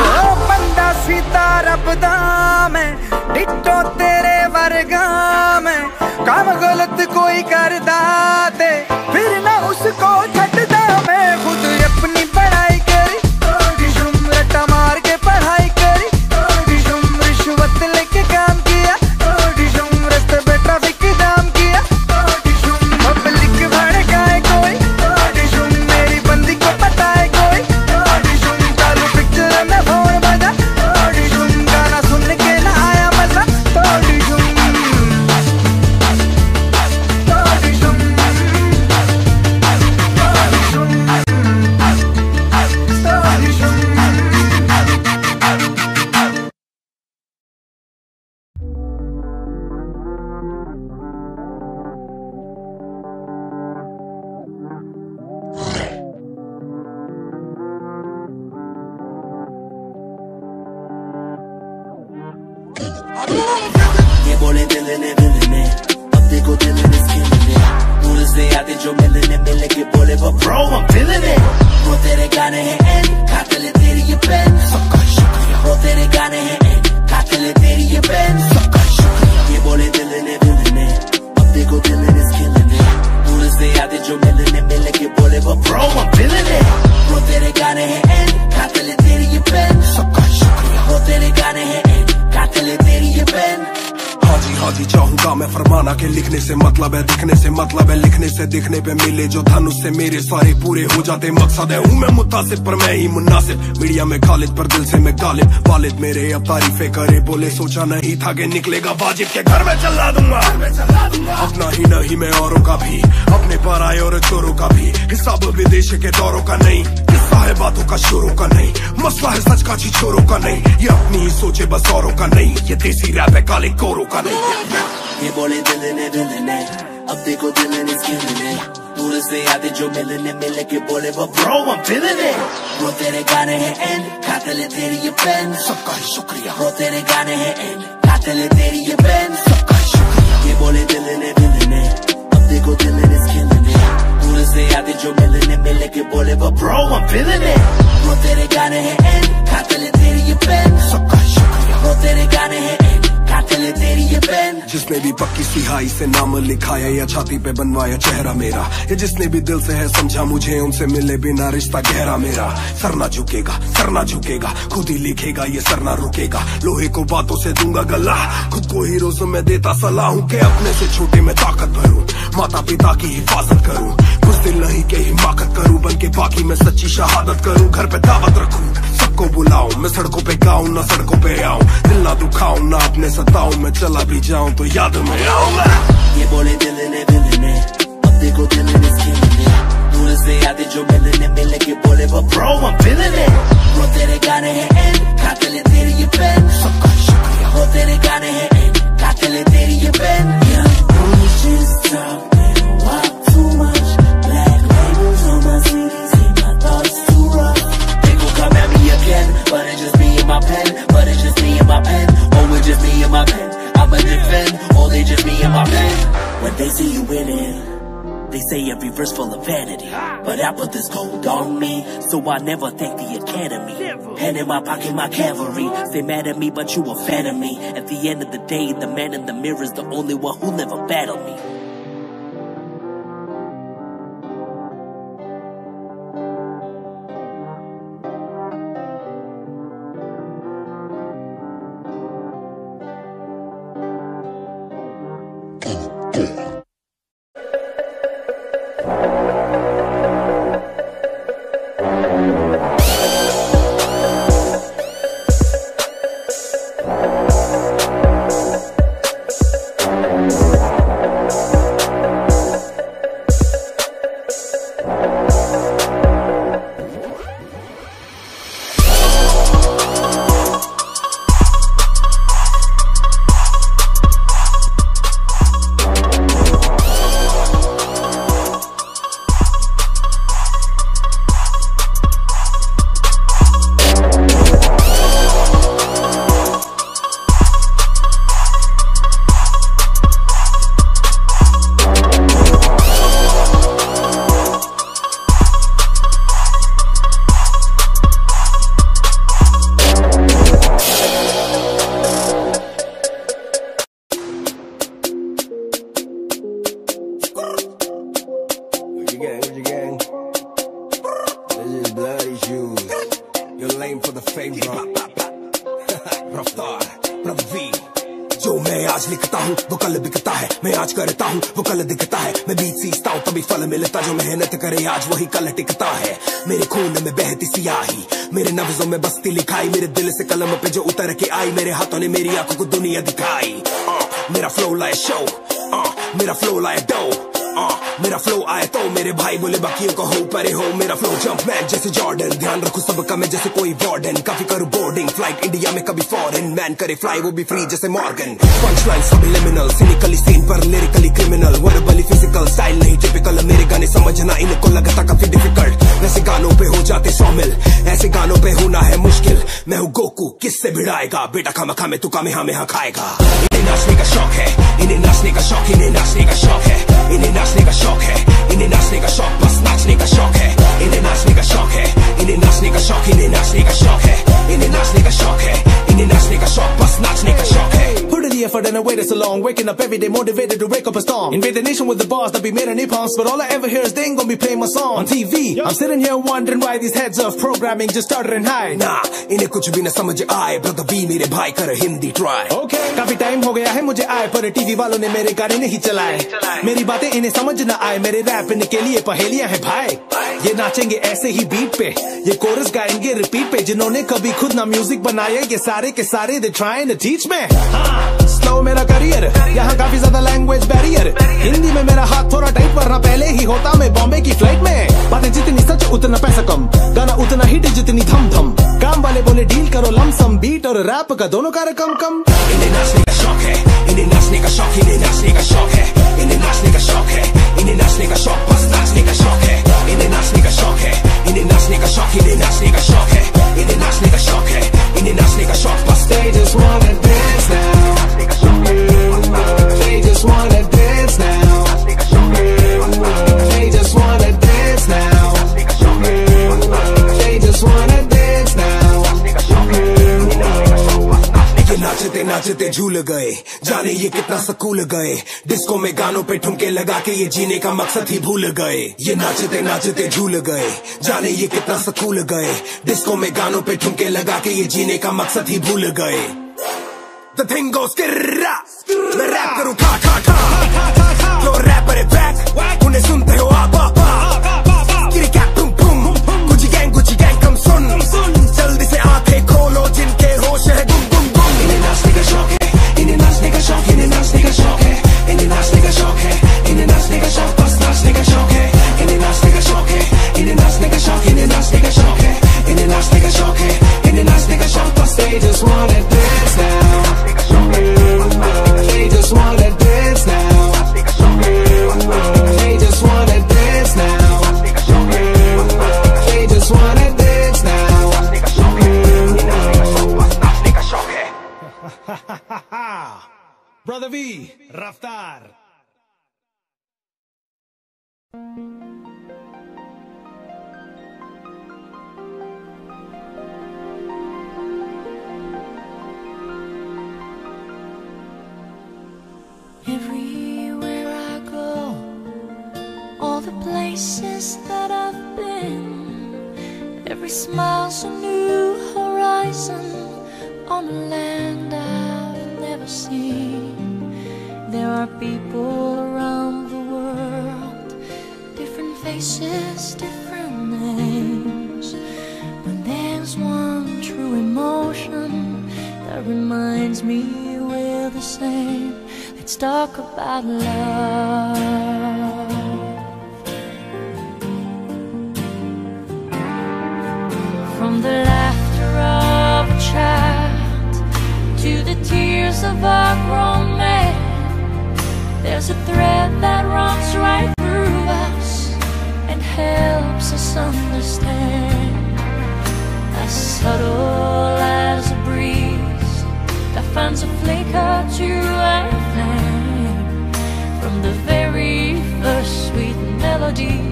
बंदा सीता रबदा मैं डिट्टो तेरे वर्गा में, काम गलत कोई करता दे फिर ना उसको छटता मैं। खुद अपनी पढ़ाई करी जुम, रट्टा मार के पढ़ाई करी जुम, रिश्वत लेके काम किया जुम, रस्ते पे ट्रैफिक जाम किया जुम, पब्लिक भड़काए कोई जुम, मेरी बंदी को बताए कोई जुम, चालू पिक्चर में फोन बजा जुम, गाना सुन के ना आया मजा तो जुम, तो जुम, तो feeling it, feeling it. Up they go dealing, it's killing it. Noodles they out, they jo milling it, milling it, bullet, but bro, I'm feeling it. Bro, tere gaane hai end, kaatile teri ye pen, sabka shukriya. Bro, tere gaane hai end, kaatile teri ye pen, sabka shukriya. Ye bole dealing it, feeling it. Up they go dealing, it's killing it. Noodles they out, they jo milling it, milling it, bullet, but bro, I'm feeling it. Bro, tere gaane hai end, kaatile teri ye pen, sabka shukriya. Bro, tere gaane hai end, kaatile teri ye pen. हाजी हाजी चाहूंगा मैं फरमाना के लिखने से मतलब है, दिखने से मतलब है, लिखने से दिखने पे मिले जो धन उससे मेरे सारे पूरे हो जाते। मकसद है हूँ मैं मुतासिब पर मैं ही मुनासिब, मीडिया में खालिद पर दिल से मैं गालिब। वालिद मेरे अब तारीफे करे, बोले सोचा नहीं था के निकलेगा वाजिब के घर में चला दूंगा। अपना ही नहीं मैं औरों का भी, अपने पर आए और चोरों का भी। हिसाब विदेश के दौरों का नहीं, किस्सा है बातों का शोरों का नहीं। मसला है सच का छिछोरों का नहीं, ये अपनी ही सोचे बस औरों का नहीं। ये देसी रैप है काले कोरों का। ये बोले दिल ने दिल ने, अब देखो दिल ने दिल ने। दूर से आते जो मिलने मिल के बोले वो bro I'm feeling it. वो तेरे गाने हैं end, कातले तेरी ये pen, सबका शुक्रिया। वो तेरे गाने हैं end, कातले तेरी ये pen, सबका शुक्रिया। ये बोले दिल ने दिल ने, अब देखो दिल ने दिल ने। दूर से आते जो मिलने मिल के बोले वो bro I'm feeling it. वो तेरे गाने हैं end, कातले तेरी ये pen, सबका शुक्रिया। वो तेरे गाने हैं end, कातले तेरी ये पेन। जिसने भी पक्की सिहाई से नाम लिखाया या छाती पे बनवाया चेहरा मेरा, या जिसने भी दिल से है समझा मुझे, उनसे मिले बिना रिश्ता गहरा मेरा। सर ना झुकेगा, सर ना झुकेगा, खुद ही लिखेगा ये सर ना रुकेगा। लोहे को बातों से दूंगा गला, खुद को ही रोज मैं देता सलाह हूँ के अपने से छोटे में ताकत भरूँ, माता पिता की हिफाजत करूँ, कुछ दिल नहीं के हिमाकत करूँ, बन के बाकी मैं सच्ची शहादत करूँ। घर पे दावत रखूँ, सबको बुलाऊँ, मैं सड़कों पे गाऊँ ना सड़कों पे आऊँ, दिल ना दुखाऊँ ना अपने सताऊँ। मैं चला भी जाऊँ तो याद में आऊँगा। ये बोले दिल ने दिल ने, अब देखो दिल ने दिल ने। दूर से आते जो मिलने मिल के बोले वो bro I'm feeling it. वो तेरे गाने हैं end, कातले तेरी ये pen, सबका शुक्रिया। वो तेरे गाने हैं end, कातले तेरी ये pen. But it just me and my pen, but it just me and my pen. Oh, it just me and my pen, I'ma defend. Oh, they just me and my pen. When they see you in it, they say every verse full of vanity. But I put this gold on me, so I never thank the academy. Pen in my pocket, my cavalry. They mad at me, but you a fan of me. At the end of the day, the man in the mirror is the only one who'll never battle me. करे fly वो भी free जैसे Morgan. Punch line subliminal, cynically scene पर lyrically criminal. Verbally physical, style नहीं typical. मेरे गाने समझना इनको लगता काफी डिफिकल्ट। वैसे गानों पे हो जाते सौ मिल ऐसे गानों पे होना है मुश्किल मैं हूँ गोकू किससे भिड़ाएगा बेटा खामखा में तू का में हमें खाएगा इन्हें नाचने का शौक है इन्हें नाचने का शौक इन्हें नाचने का शौक है इन्हें नाचने का शौक है इन्हें नाचने का शौक बस नाचने का शौक है इन्हें नाचने का शौक है इन्हें नाचने का शौक इन्हें नाचने का शौक है इन्हें नाचने का शौक है इन्हें नाचने का शौक बस नाचने का शौक है Effort and I waited so long, waking up every day motivated to wake up a storm. Invade the nation with the bars that be made in napalms, but all I ever hear is they ain't gonna be playing my song on T V. Yo. I'm sitting here wondering why these heads of programming just started and high. Nah, इन्हें कुछ भी ना समझ आए, brother V मेरे भाई कर Hindi try. Okay, काफी time हो गया है मुझे आए, पर T V वालों ने मेरे गाने नहीं चलाए. मेरी बातें इन्हें समझ ना आए, मेरे rap इनके लिए पहेलियाँ हैं भाई. ये नाचेंगे ऐसे ही beat पे, ये chorus गाएंगे repeat पे, जिन्होंने कभी खुद ना music बनाया, ये सारे के सारे they trying to teach me. हाँ. स्लो मेरा करियर यहाँ काफी ज्यादा लैंग्वेज बैरियर हिंदी में मेरा हाथ थोड़ा टाइट वरना पहले ही होता मैं बॉम्बे की फ्लाइट में बातें जितनी सच उतना पैसा कम गाना उतना हिट जितनी थम थम काम वाले बोले डील करो लमसम बीट और रैप का दोनों का रकम कम इन्हें नाचने का शौक है इन्हें नाचने का शौक इन्हें नाचने का शौक है इन्हें नाचने का शौक है इन्हें नाचने का शौक बस नाचने का शौक है इन्हें नाचने का शौक है इन्हें नाचने का शौक इन्हें नाचने का शौक है इन्हें नाचने का शौक है इन्हें नाचने का शौक बस they just wanna dance now They just wanna dance now. They just wanna dance now. They just wanna dance now. ये नाचते नाचते झूल गए जाने ये कितना सकूल गए डिस्को में गानों पे ठुमके लगा के ये जीने का मकसद ही भूल गए ये नाचते नाचते झूल गए जाने ये कितना सकूल गए डिस्को में गानों पे ठुमके लगा के ये जीने का मकसद ही भूल गए The thing goes kirra, मैं rap करूँ था था था, जो rapper है back, उन्हें सुनते हो आप आप आप, किरी क्या तुम तुम, कुछ gang कुछ gang कम सुन, जल्दी से आंखें खोलो जिनके होश है गुम गुम गुम, इन्हें नाचने का शौक है, इन्हें नाचने का शौक, इन्हें नाचने का शौक है, इन्हें नाचने का शौक है, इन्हें नाचने का शौक बस नाचने का शौक है, इन्हें नाचने का शौक है, इन्हें नाचने का शौक, इन्हें नाचने का शौक है, इन्हें नाचने का शौक है, इन्हें नाचने का शौक बस they just wanna dance now. Brother V, Raftaar. Everywhere I go, all the places that I've been, every smile's a new horizon on a land I've never seen. There are people around the world, different faces, different names, but there's one true emotion that reminds me we're the same. Let's talk about love. From the laughter of a child to the tears of a grown man, there's a thread that runs right through us and helps us understand. As subtle as a breeze that finds a flicker to a flame. From the very first sweet melody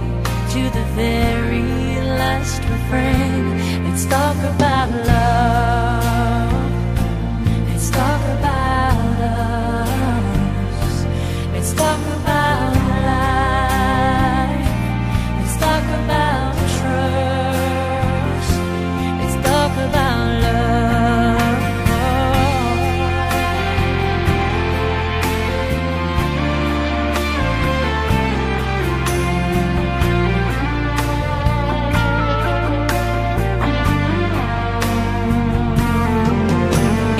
to the very last refrain. Let's talk about love. Let's talk about love. Let's talk about life. Let's talk about trust. Let's talk about love.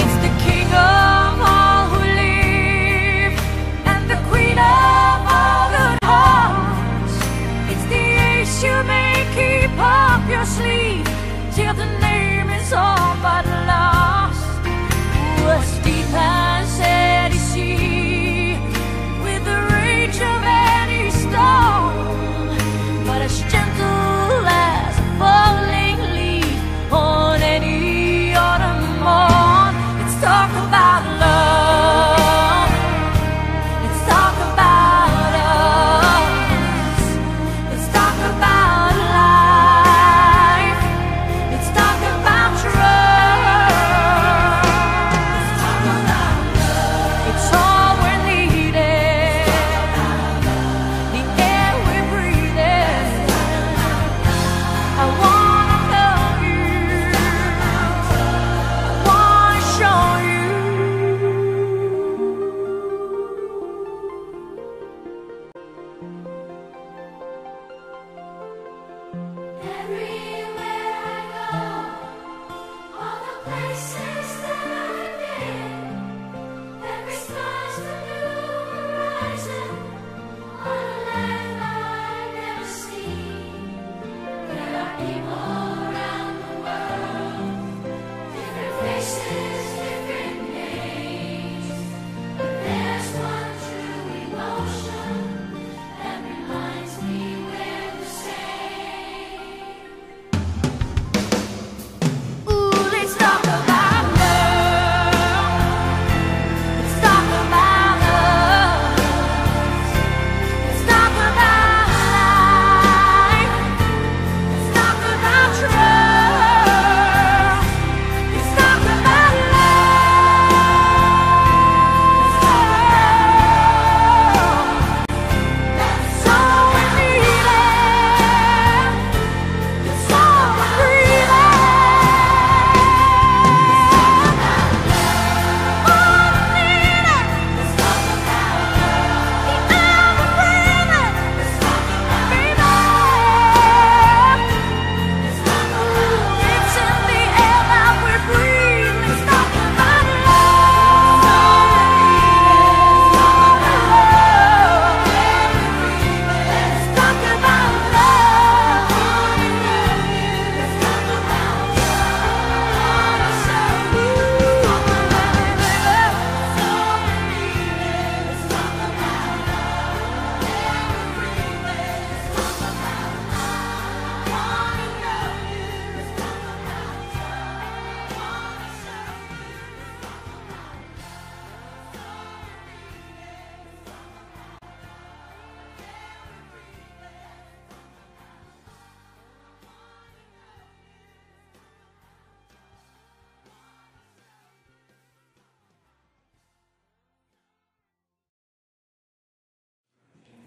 It's the king of all who live and the queen of you may keep up your sleeve till the name is all but lost. As deep as any sea, with the rage of any storm, but as gentle as a falling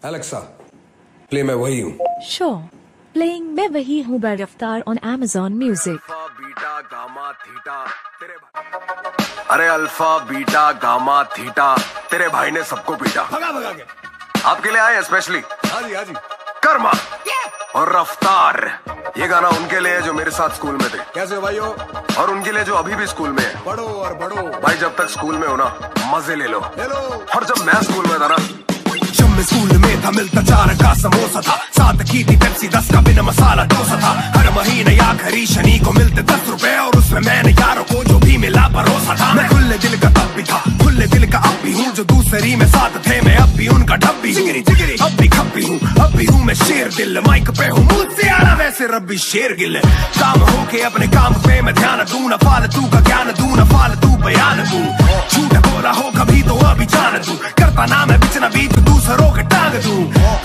Alexa, play मैं वही हूँ. Sure, playing मैं वही हूँ by Raftaar on Amazon Music. अरे alpha beta gamma theta तेरे भाई ने सबको पीटा. भगा भगा के आपके लिए आए स्पेशली. हाँ जी हाँ जी. कर्मा yeah! और रफ्तार, ये गाना उनके लिए जो मेरे साथ स्कूल में थे. कैसे भाइयों? और उनके लिए जो अभी भी स्कूल में है. पढ़ो और बढ़ो भाई, जब तक स्कूल में हो ना मजे ले लो. हेलो. और जब मैं स्कूल में था ना, जब मैं स्कूल में था, मिलता चार का समोसा था, साथ की थी पेप्सी, दस का बिना मसाला डोसा था. हर महीने या खरी शनि को मिलते दस रुपए और उसमें मैंने यारों को जो भी मिला भरोसा था. मैं खुले दिल का तब भी था, खुले दिल का अब भी हूँ. जो दूसरी में साथ थे मैं अब भी उनका ठप्पी. अब भी खप्पी हूँ, अब भी हूँ मैं शेर दिल. माइक पे हूँ मुझसे आना वैसे रब्बी शेर गिल. काम हो के अपने काम पे मैं ध्यान दूं, न फालतू का ज्ञान दूं, न फालतू बयान दूं. झूठ बोला हो कभी तो अभी जान दूं. करता ना मैं बिचना बीच दूसरों के टांग दूं,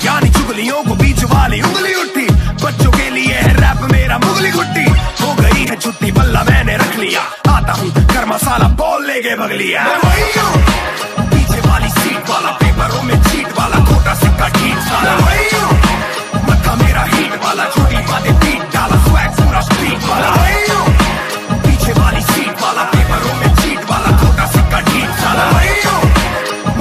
यानी चुगलियों को बीच वाली उंगली उठी. बच्चों के लिए है रैप मेरा मुगली गुट्टी. हो गई है छुट्टी, बल्ला मैंने रख लिया. आता हूँ कर मसाला, बॉल ले गए बगलिया. पीछे वाली सीट वाला, पेपरों में चीट वाला, खोटा सिक्का ठीक वाला. मत्था मेरा हीट वाला, छोटी बातें पीट डाला, स्वैग पूरा स्ट्रीट वाला. पीछे वाली सीट वाला, पेपरों में चीट वाला, खोटा सिक्का ठीक वाला.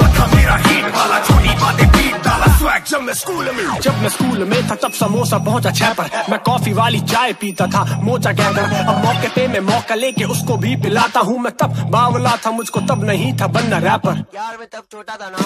मत्था मेरा हीट वाला, छोटी बातें पीट डाला, स्वैग. जब मैं स्कूल में जब मैं स्कूल में था तब समोसा पहुंचा छह पर. मैं कॉफी वाली चाय पीता था, मोचा गैंगर. अब मौके पे मैं मौका लेके उसको भी पिलाता हूँ. मैं तब बावला था, मुझको तब नहीं था बनना रैपर. यार मैं तब छोटा था ना,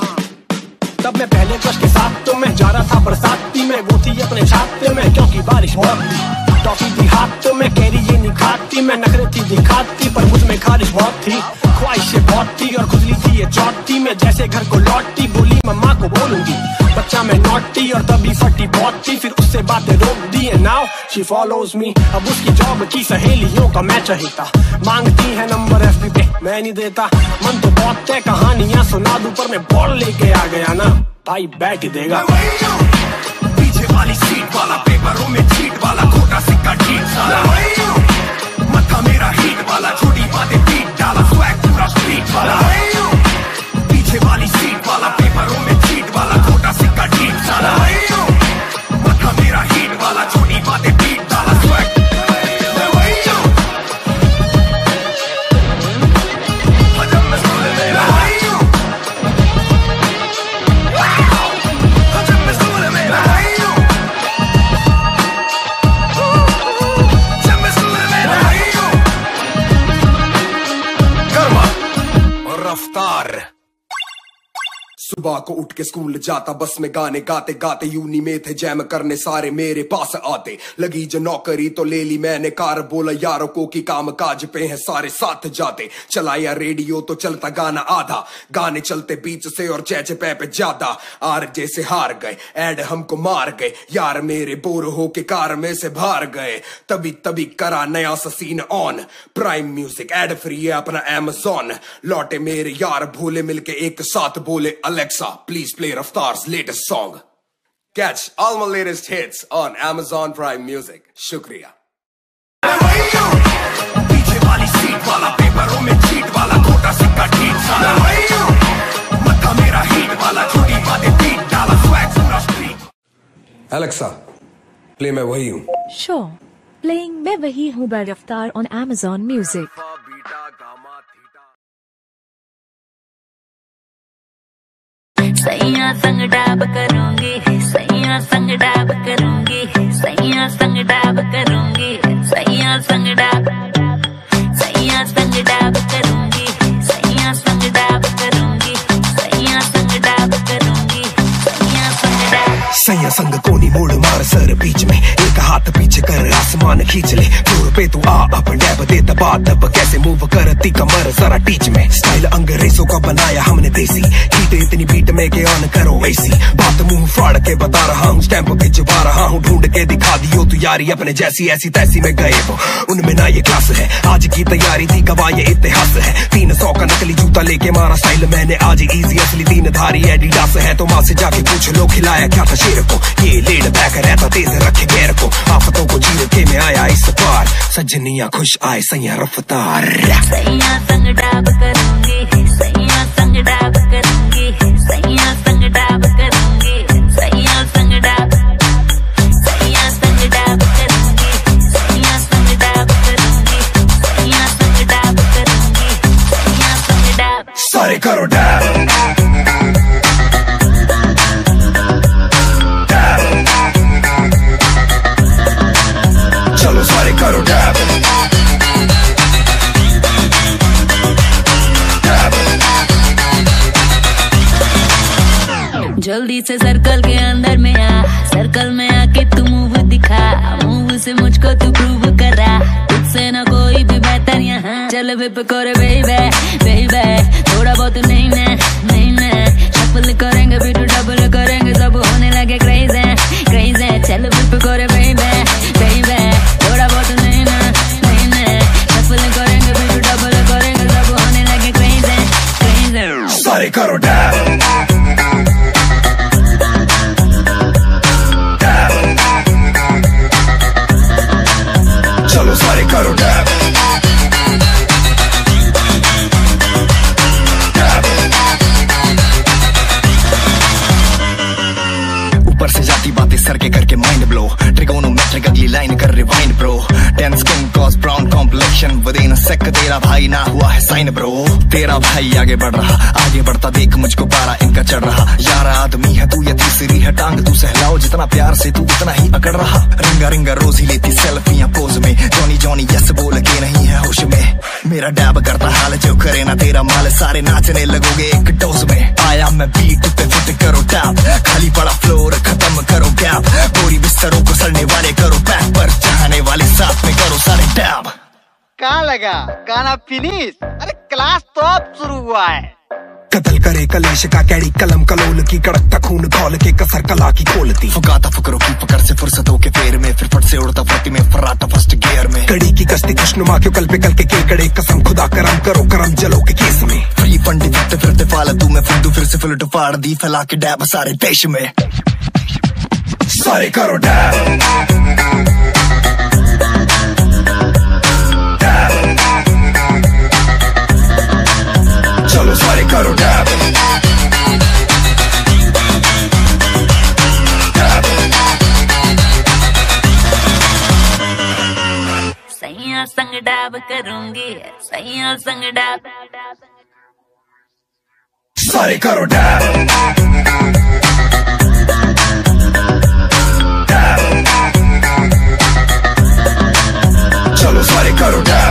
तब मैं पहले क्रश के साथ. तो मैं जा रहा था बरसाती में, वो थी अपने छाते में, क्योंकि बारिश बहुत थी. टॉफी थी हाथ में, कैरी ये नहीं खाती. मैं नखरे थी दिखाती, पर मुझ में खारिश बहुत थी. ख्वाहिशें बहुत थी और खुजली थी ये चौटी. मैं जैसे घर को लौटी, बोली मम्मा को बोलूंगी. बच्चा मैं नौटी और तभी फटी बहुत थी. फिर उससे बातें रोक दी है, नाउ शी फॉलोज मी. अब उसकी जॉब की सहेलियों का मैं चहेता. मांगती है नंबर एफ बी पे, मैं नहीं देता. मन तो बहुत है कहानियाँ सुना दूं, पर मैं बॉल लेके आ गया ना भाई, बैठ देगा. पीछे वाली सीट वाला, पेपरों में चीट वाला, खोटा सिक्का ठीक साला. मत्था मेरा हीट वाला, छोटी बातें पीट डाला, स्वैग पूरा स्ट्रीट वाला. पीछे वाली सीट वाला, पेपरों में चीट वाला, खोटा सिक्का ठीक साला. मत्था मेरा हीट वाला, छोटी बातें पीट डाला, स्वैग. सुबह को उठ के स्कूल जाता बस में, गाने गाते गाते. यूनी में थे जैम करने सारे, मेरे पास आते. लगी जो नौकरी तो ले ली मैंने कार. बोला यारों को कि काम काज पे हैं सारे, साथ जाते. चलाया रेडियो तो चलता गाना आधा, गाने चलते बीच से और चैचे पे पे ज्यादा. आर जैसे हार गए, ऐड हमको मार गए यार मेरे. बोर हो के कार में से बाहर गए, तभी तभी करा नया scene on. Prime music ad free है अपना एमेजॉन. लौटे मेरे यार भोले, मिलके एक साथ बोले Alexa, please play Raftaar's latest song. Catch all my latest hits on Amazon Prime Music. Shukriya. पीछे वाली सीट वाला, पेपरों में चीट वाला, खोटा सिक्का ठीक साला. मत्था मेरा हीट वाला, छोटी बातें पीट डाला, स्वैग पूरा स्ट्रीट. Alexa, play मैं वही हूँ. Sure, playing मैं वही हूँ by Raftaar on Amazon Music. सैया संग डाब करूंगी, सैया संग डाब करूंगी, सैया संग डाब करूंगी, सैया संग डाब, सैया संग डाब करूंगी, सैया संग डाब करूंगी, सैया संग डाब करूंगी, सैया संग डाब. सैया संग कोनी मोड़ मार सर बीच में, एक हाथ पीछे कर आसमान खींच ले. फ्लोर पे तू आ अप डैब दे दबा दब, कैसे मूव करती कमर जरा टीच में. स्टाइल अंग्रेजों का बनाया हमने देसी, इतनी बीट में के ऑन करो ऐसी. बात मुंह फाड़ के बता रहा हूँ, स्टैंप भिजवा रहा हूँ. ढूंढ के दिखा दियो तू यारी अपने जैसी, ऐसी तैसी में गए हो उनमें ना ये क्लास है. आज की तैयारी थी गवा ये इतिहास है. तीन सौ का नकली जूता लेके मारा स्टाइल मैंने आज इजी, असली तीन धारी एडिडास है. तो माँ से जाके पूछ लो खिलाया क्या था शेर को. ये लेड बैक रहता तेज रखे गैर को, आफतों को जीव के में आया इस पार. सजनिया खुश आए सैया रफ्तार. सैया संग डाब करूंगी, सैया संग डाब करूंगी, सैया चलो सारे करो डैब डैब। जल्दी से सर्कल के अंदर में आ, सर्कल में आके तू मूव दिखा, मूव से मुझको तू प्रूव करा, तुझसे ना कोई भी बेहतर यहाँ। चल विप करो बेबे बेबे, थोड़ा बहुत नहीं ना नहीं ना, डबल करेंगे फिर डबल करेंगे, सब होने लगे क्रेज है क्रेज है। चल विप करो बेबे बेबे, थोड़ा बहुत नहीं ना नहीं ना, डबल करेंगे फिर डबल करेंगे, सब होने लगे क्रेज है क्रेज है। सारे करो डैब। ऊपर से जाती बातें सर के करके माइंड ब्लो, ट्रिगोनोमेट्रिक अगली लाइन कर rewind bro, tan skin cause brown complexion within a sec, तेरा भाई ना हुआ है साइन ब्रो, तेरा भाई आगे बढ़ रहा, आगे बढ़ता देख मुझको पारा इनका चढ़ रहा, यार आदमी है तू ये तीसरी है टांग, तू सहलाओ जितना प्यार से तू उतना ही अकड़ रहा, रिंगा रिंगा रोज ही लेती सेल्फियां पोज में, जॉनी जॉनी यस बोल के नहीं है होश में, मेरा डैब करता हाल जो करे ना तेरा माल, सारे नाचने लगोगे एक डोज में, आया मैं बीट पे फुट करो टैप, खाली पड़ा फ्लोर खत्म करो गैप, बोरी बिस्तरों को सड़ने वाले करो पैक, पर चाहने वाले साथ में करो सारे टैप। कहाँ लगा गाना फिनिश? अरे क्लास तो अब शुरू हुआ है। कतल करे कलेश का कैडी कलम कलोल की, कड़कता खून खोल के कसर कला की खोलती, फुगाता फुकरों की पकड़ से फुर्सतों के फेर में, फिर फट से उड़ता फटी में फर्राटा फर्स्ट गियर में, कड़ी की कश्ती खुशनुमा क्यों कल पे कल के केकड़े, कसम खुदा करम करो करम जलो के केस में, फ्री फंड फिरते फिरते फालतू में फुद्दू फिर से फुलट फाड़ दी, फैला के डैब सारे देश में। सारे करो डैब। चलो सारे करो डैब। सैया संग डैब करूंगी, सैया संग डैब। सारे करो डैब डैब। चलो सारे करो डैब।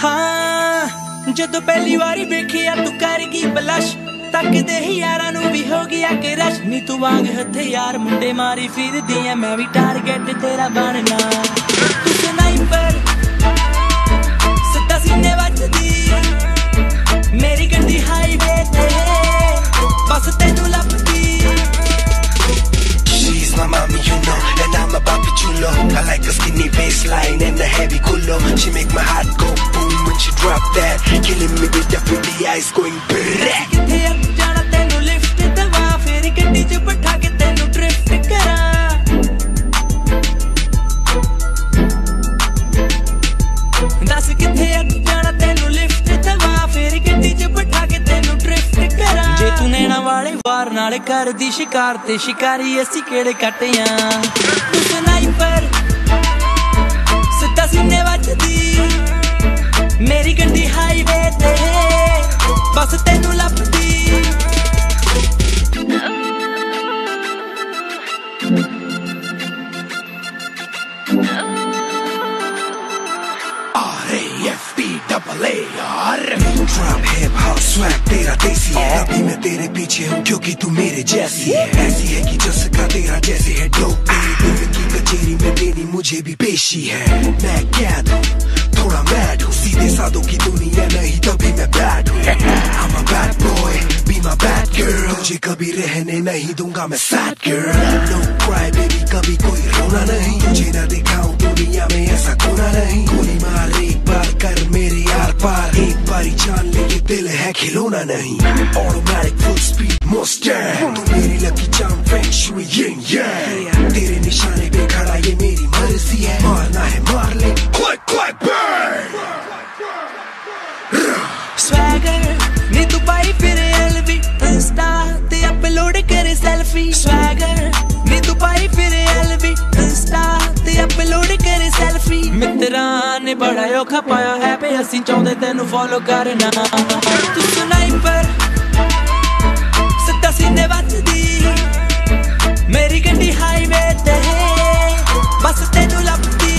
हाँ जो पहली बारी देखिया तू करेगी बलश, तक दे यारा नू भी हो गया के रश, नी तू वांग हथे यार मुंडे मारी फिर दिया, मैं भी टारगेट तेरा बनना, तू स्नाइपर सदा सीने वजदी, मेरी गड्डी हाईवे ते बस तेनू लपदी। She's my mommy, you know, and I'm a papi chulo. I like her skinny waistline and the heavy culo. She make my heart go boom when she drop that, killing me with the pretty eyes going black. Kithe ab jana tenu lift deva, fir gatti ch bitha ke tenu drift kara. Das kithe ab jana tenu lift deva, fir gatti ch bitha ke tenu drift kara. Je tu nena wale war naal kar di shikar te shikari assi kede kattiya. Tu sniper sitta sinne vajdi, मेरी गड्डी highway ते बस तेनू लपदी। Trap, hip hop, swag तेरा देसी है, अभी मैं तेरे पीछे हूँ क्योंकि तू मेरे जैसी है, ऐसी है कि जस का तेरा जैसे है डोप, तेरी दिल की कचेरी में देनी मुझे भी पेशी है, मैं कैद हूँ थोड़ा मैड हूँ, सीधे साधों की दुनिया नहीं तभी मैं बैड हूँ, I'm a bad boy, be my bad girl, तुझे कभी रहने नहीं दूंगा मैं sad girl, no cry baby कभी कोई रोना नहीं, तुझे ना दिखाऊं दुनिया में ऐसा कोना नहीं, गोली मार एक बार कर मेरे यार पार, एक बारी जान ले ये दिल है खिलौना नहीं, automatic full speed Mustang, तू मेरी lucky charm feng shui yin yang, तेरे निशाने पे खड़ा ये मेरी मर्जी है, मारना है मार ले quick quick burn। Swagger, नी तू पाई फिर एलवी, इंस्टा ते अपलोड करे सेल्फी। Swagger, नी तू पाई फिर एलवी, इंस्टा ते अपलोड करे सेल्फी। मित्रा ने बड़ा योखा पाया है पे असीं चाहुंदे तैनूं फॉलो करना तू स्नाइपर सत्ता सीने बचदी मेरी गड्डी हाईवे ते बस तैनूं लभदी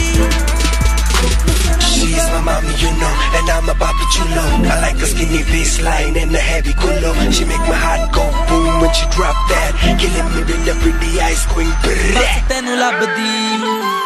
She is my mommy, you know, and I'm a papi chulo. I like a skinny waistline and a heavy culo. She make my heart go boom when she drop that. Killing me with the pretty eyes going brrrr. Bas tenu labdi.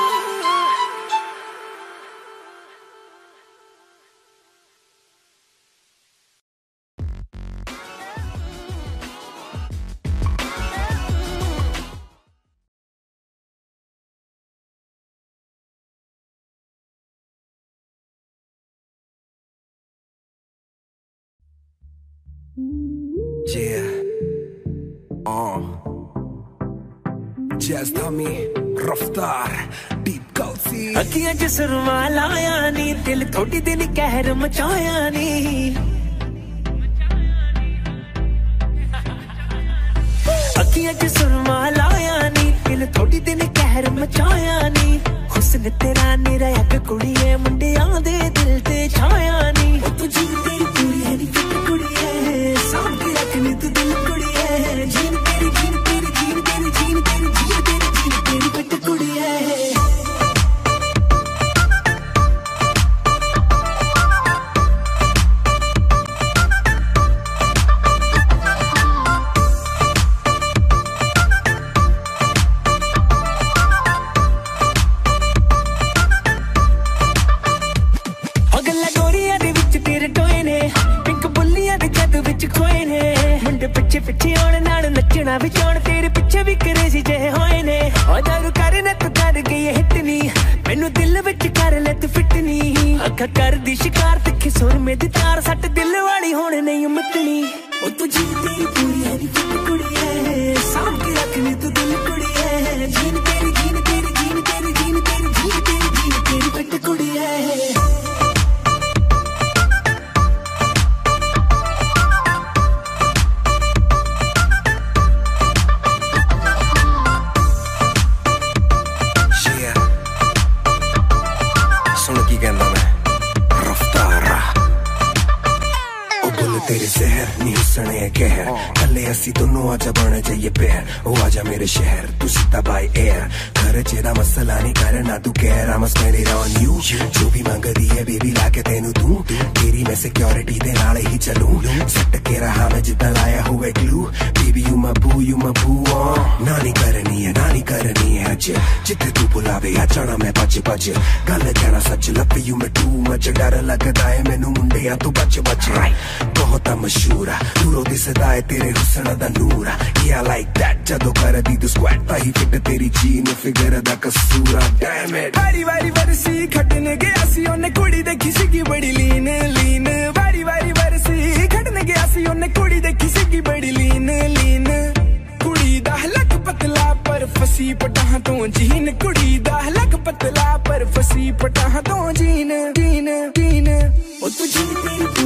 Yeah, uh Just Hami, Raftaar, Deep Kausi Akhiyan ch surma laaya ni, dil thodi din kehar machaya ni Akhiyan ch surma laaya ni, dil thodi din kehar machaya ni Husn tera nira yak kudiye, mundiyan de dil te chaya ni Tujhi teri kudiye ni fit kudiye तू दिल कुड़िये gene तेरी gene तेरी gene तेरी gene तेरी gene तेरी gene तेरी पिट कुड़िये अगला गोरिया दे विच तेरे टोए ने पिंक बुल्लिया दे जद विच खोए ने पिछे पिछे आने नाड़ नचना भी चौन तेरे पिछे भी करेजी जहे होए ने और दारू करने तो कर गई है हितनी मैंने दिल विच कर ले तू फिटनी अखा कर दी शिकार ते खिसोर में दी तार सट दिल वाली होने नहीं उमटनी ओ तू जीन तेरी पूरी है नी फिट कुड़ी है सांभ के रखनी तू दिल कुड़ी है जीन तेरी जीन तेरी जीन तेरी जीन तेरी जीन तेरी जीन तेरी फिट कुड़ी है कहर कले असी दोनों आजा बन जाइए पैर ओ आजा मेरे शहर तू सीधा बाय एयर घर चेदा मसला नहीं करना तू केयर आई मस्ट मेरी ऑन यू जो भी मंगदी है बेबी लाके तेनू तू तेरी मैं सिक्योरिटी दे नाल ही चलूं सट के रहा मैं जिदा लाया हुआ glue baby you my boo you my boo नानी करनी है नानी करनी है आज जिथे तू बुलावे आ जाना मैं भज भज गल जाना सच लव यू मैं टू मच डर लगदा है मैनू मुंडिया तू बच बच बहुत मशहूर है दूरों सदा है तेरे हुसन दा नूर या लाइक दैट जदों कर दी तू स्क्वाट ताही फिट तेरी जीन फिगर दा कसूरा डैम इट वारी वारी वरसी खटने गया सी ओने कुड़ी देखी सीगी बड़ी लीन लीन वारी वारी वरसी खटने गया सी ओने कुड़ी देखी सीगी बड़ी लीन लीन कुड़ी दा हलक पतला पर फसी पटाह तो जीन कुड़ी दा हलक पतला पर फसी पटाह तो जीन जीन जीन ओ तू जीन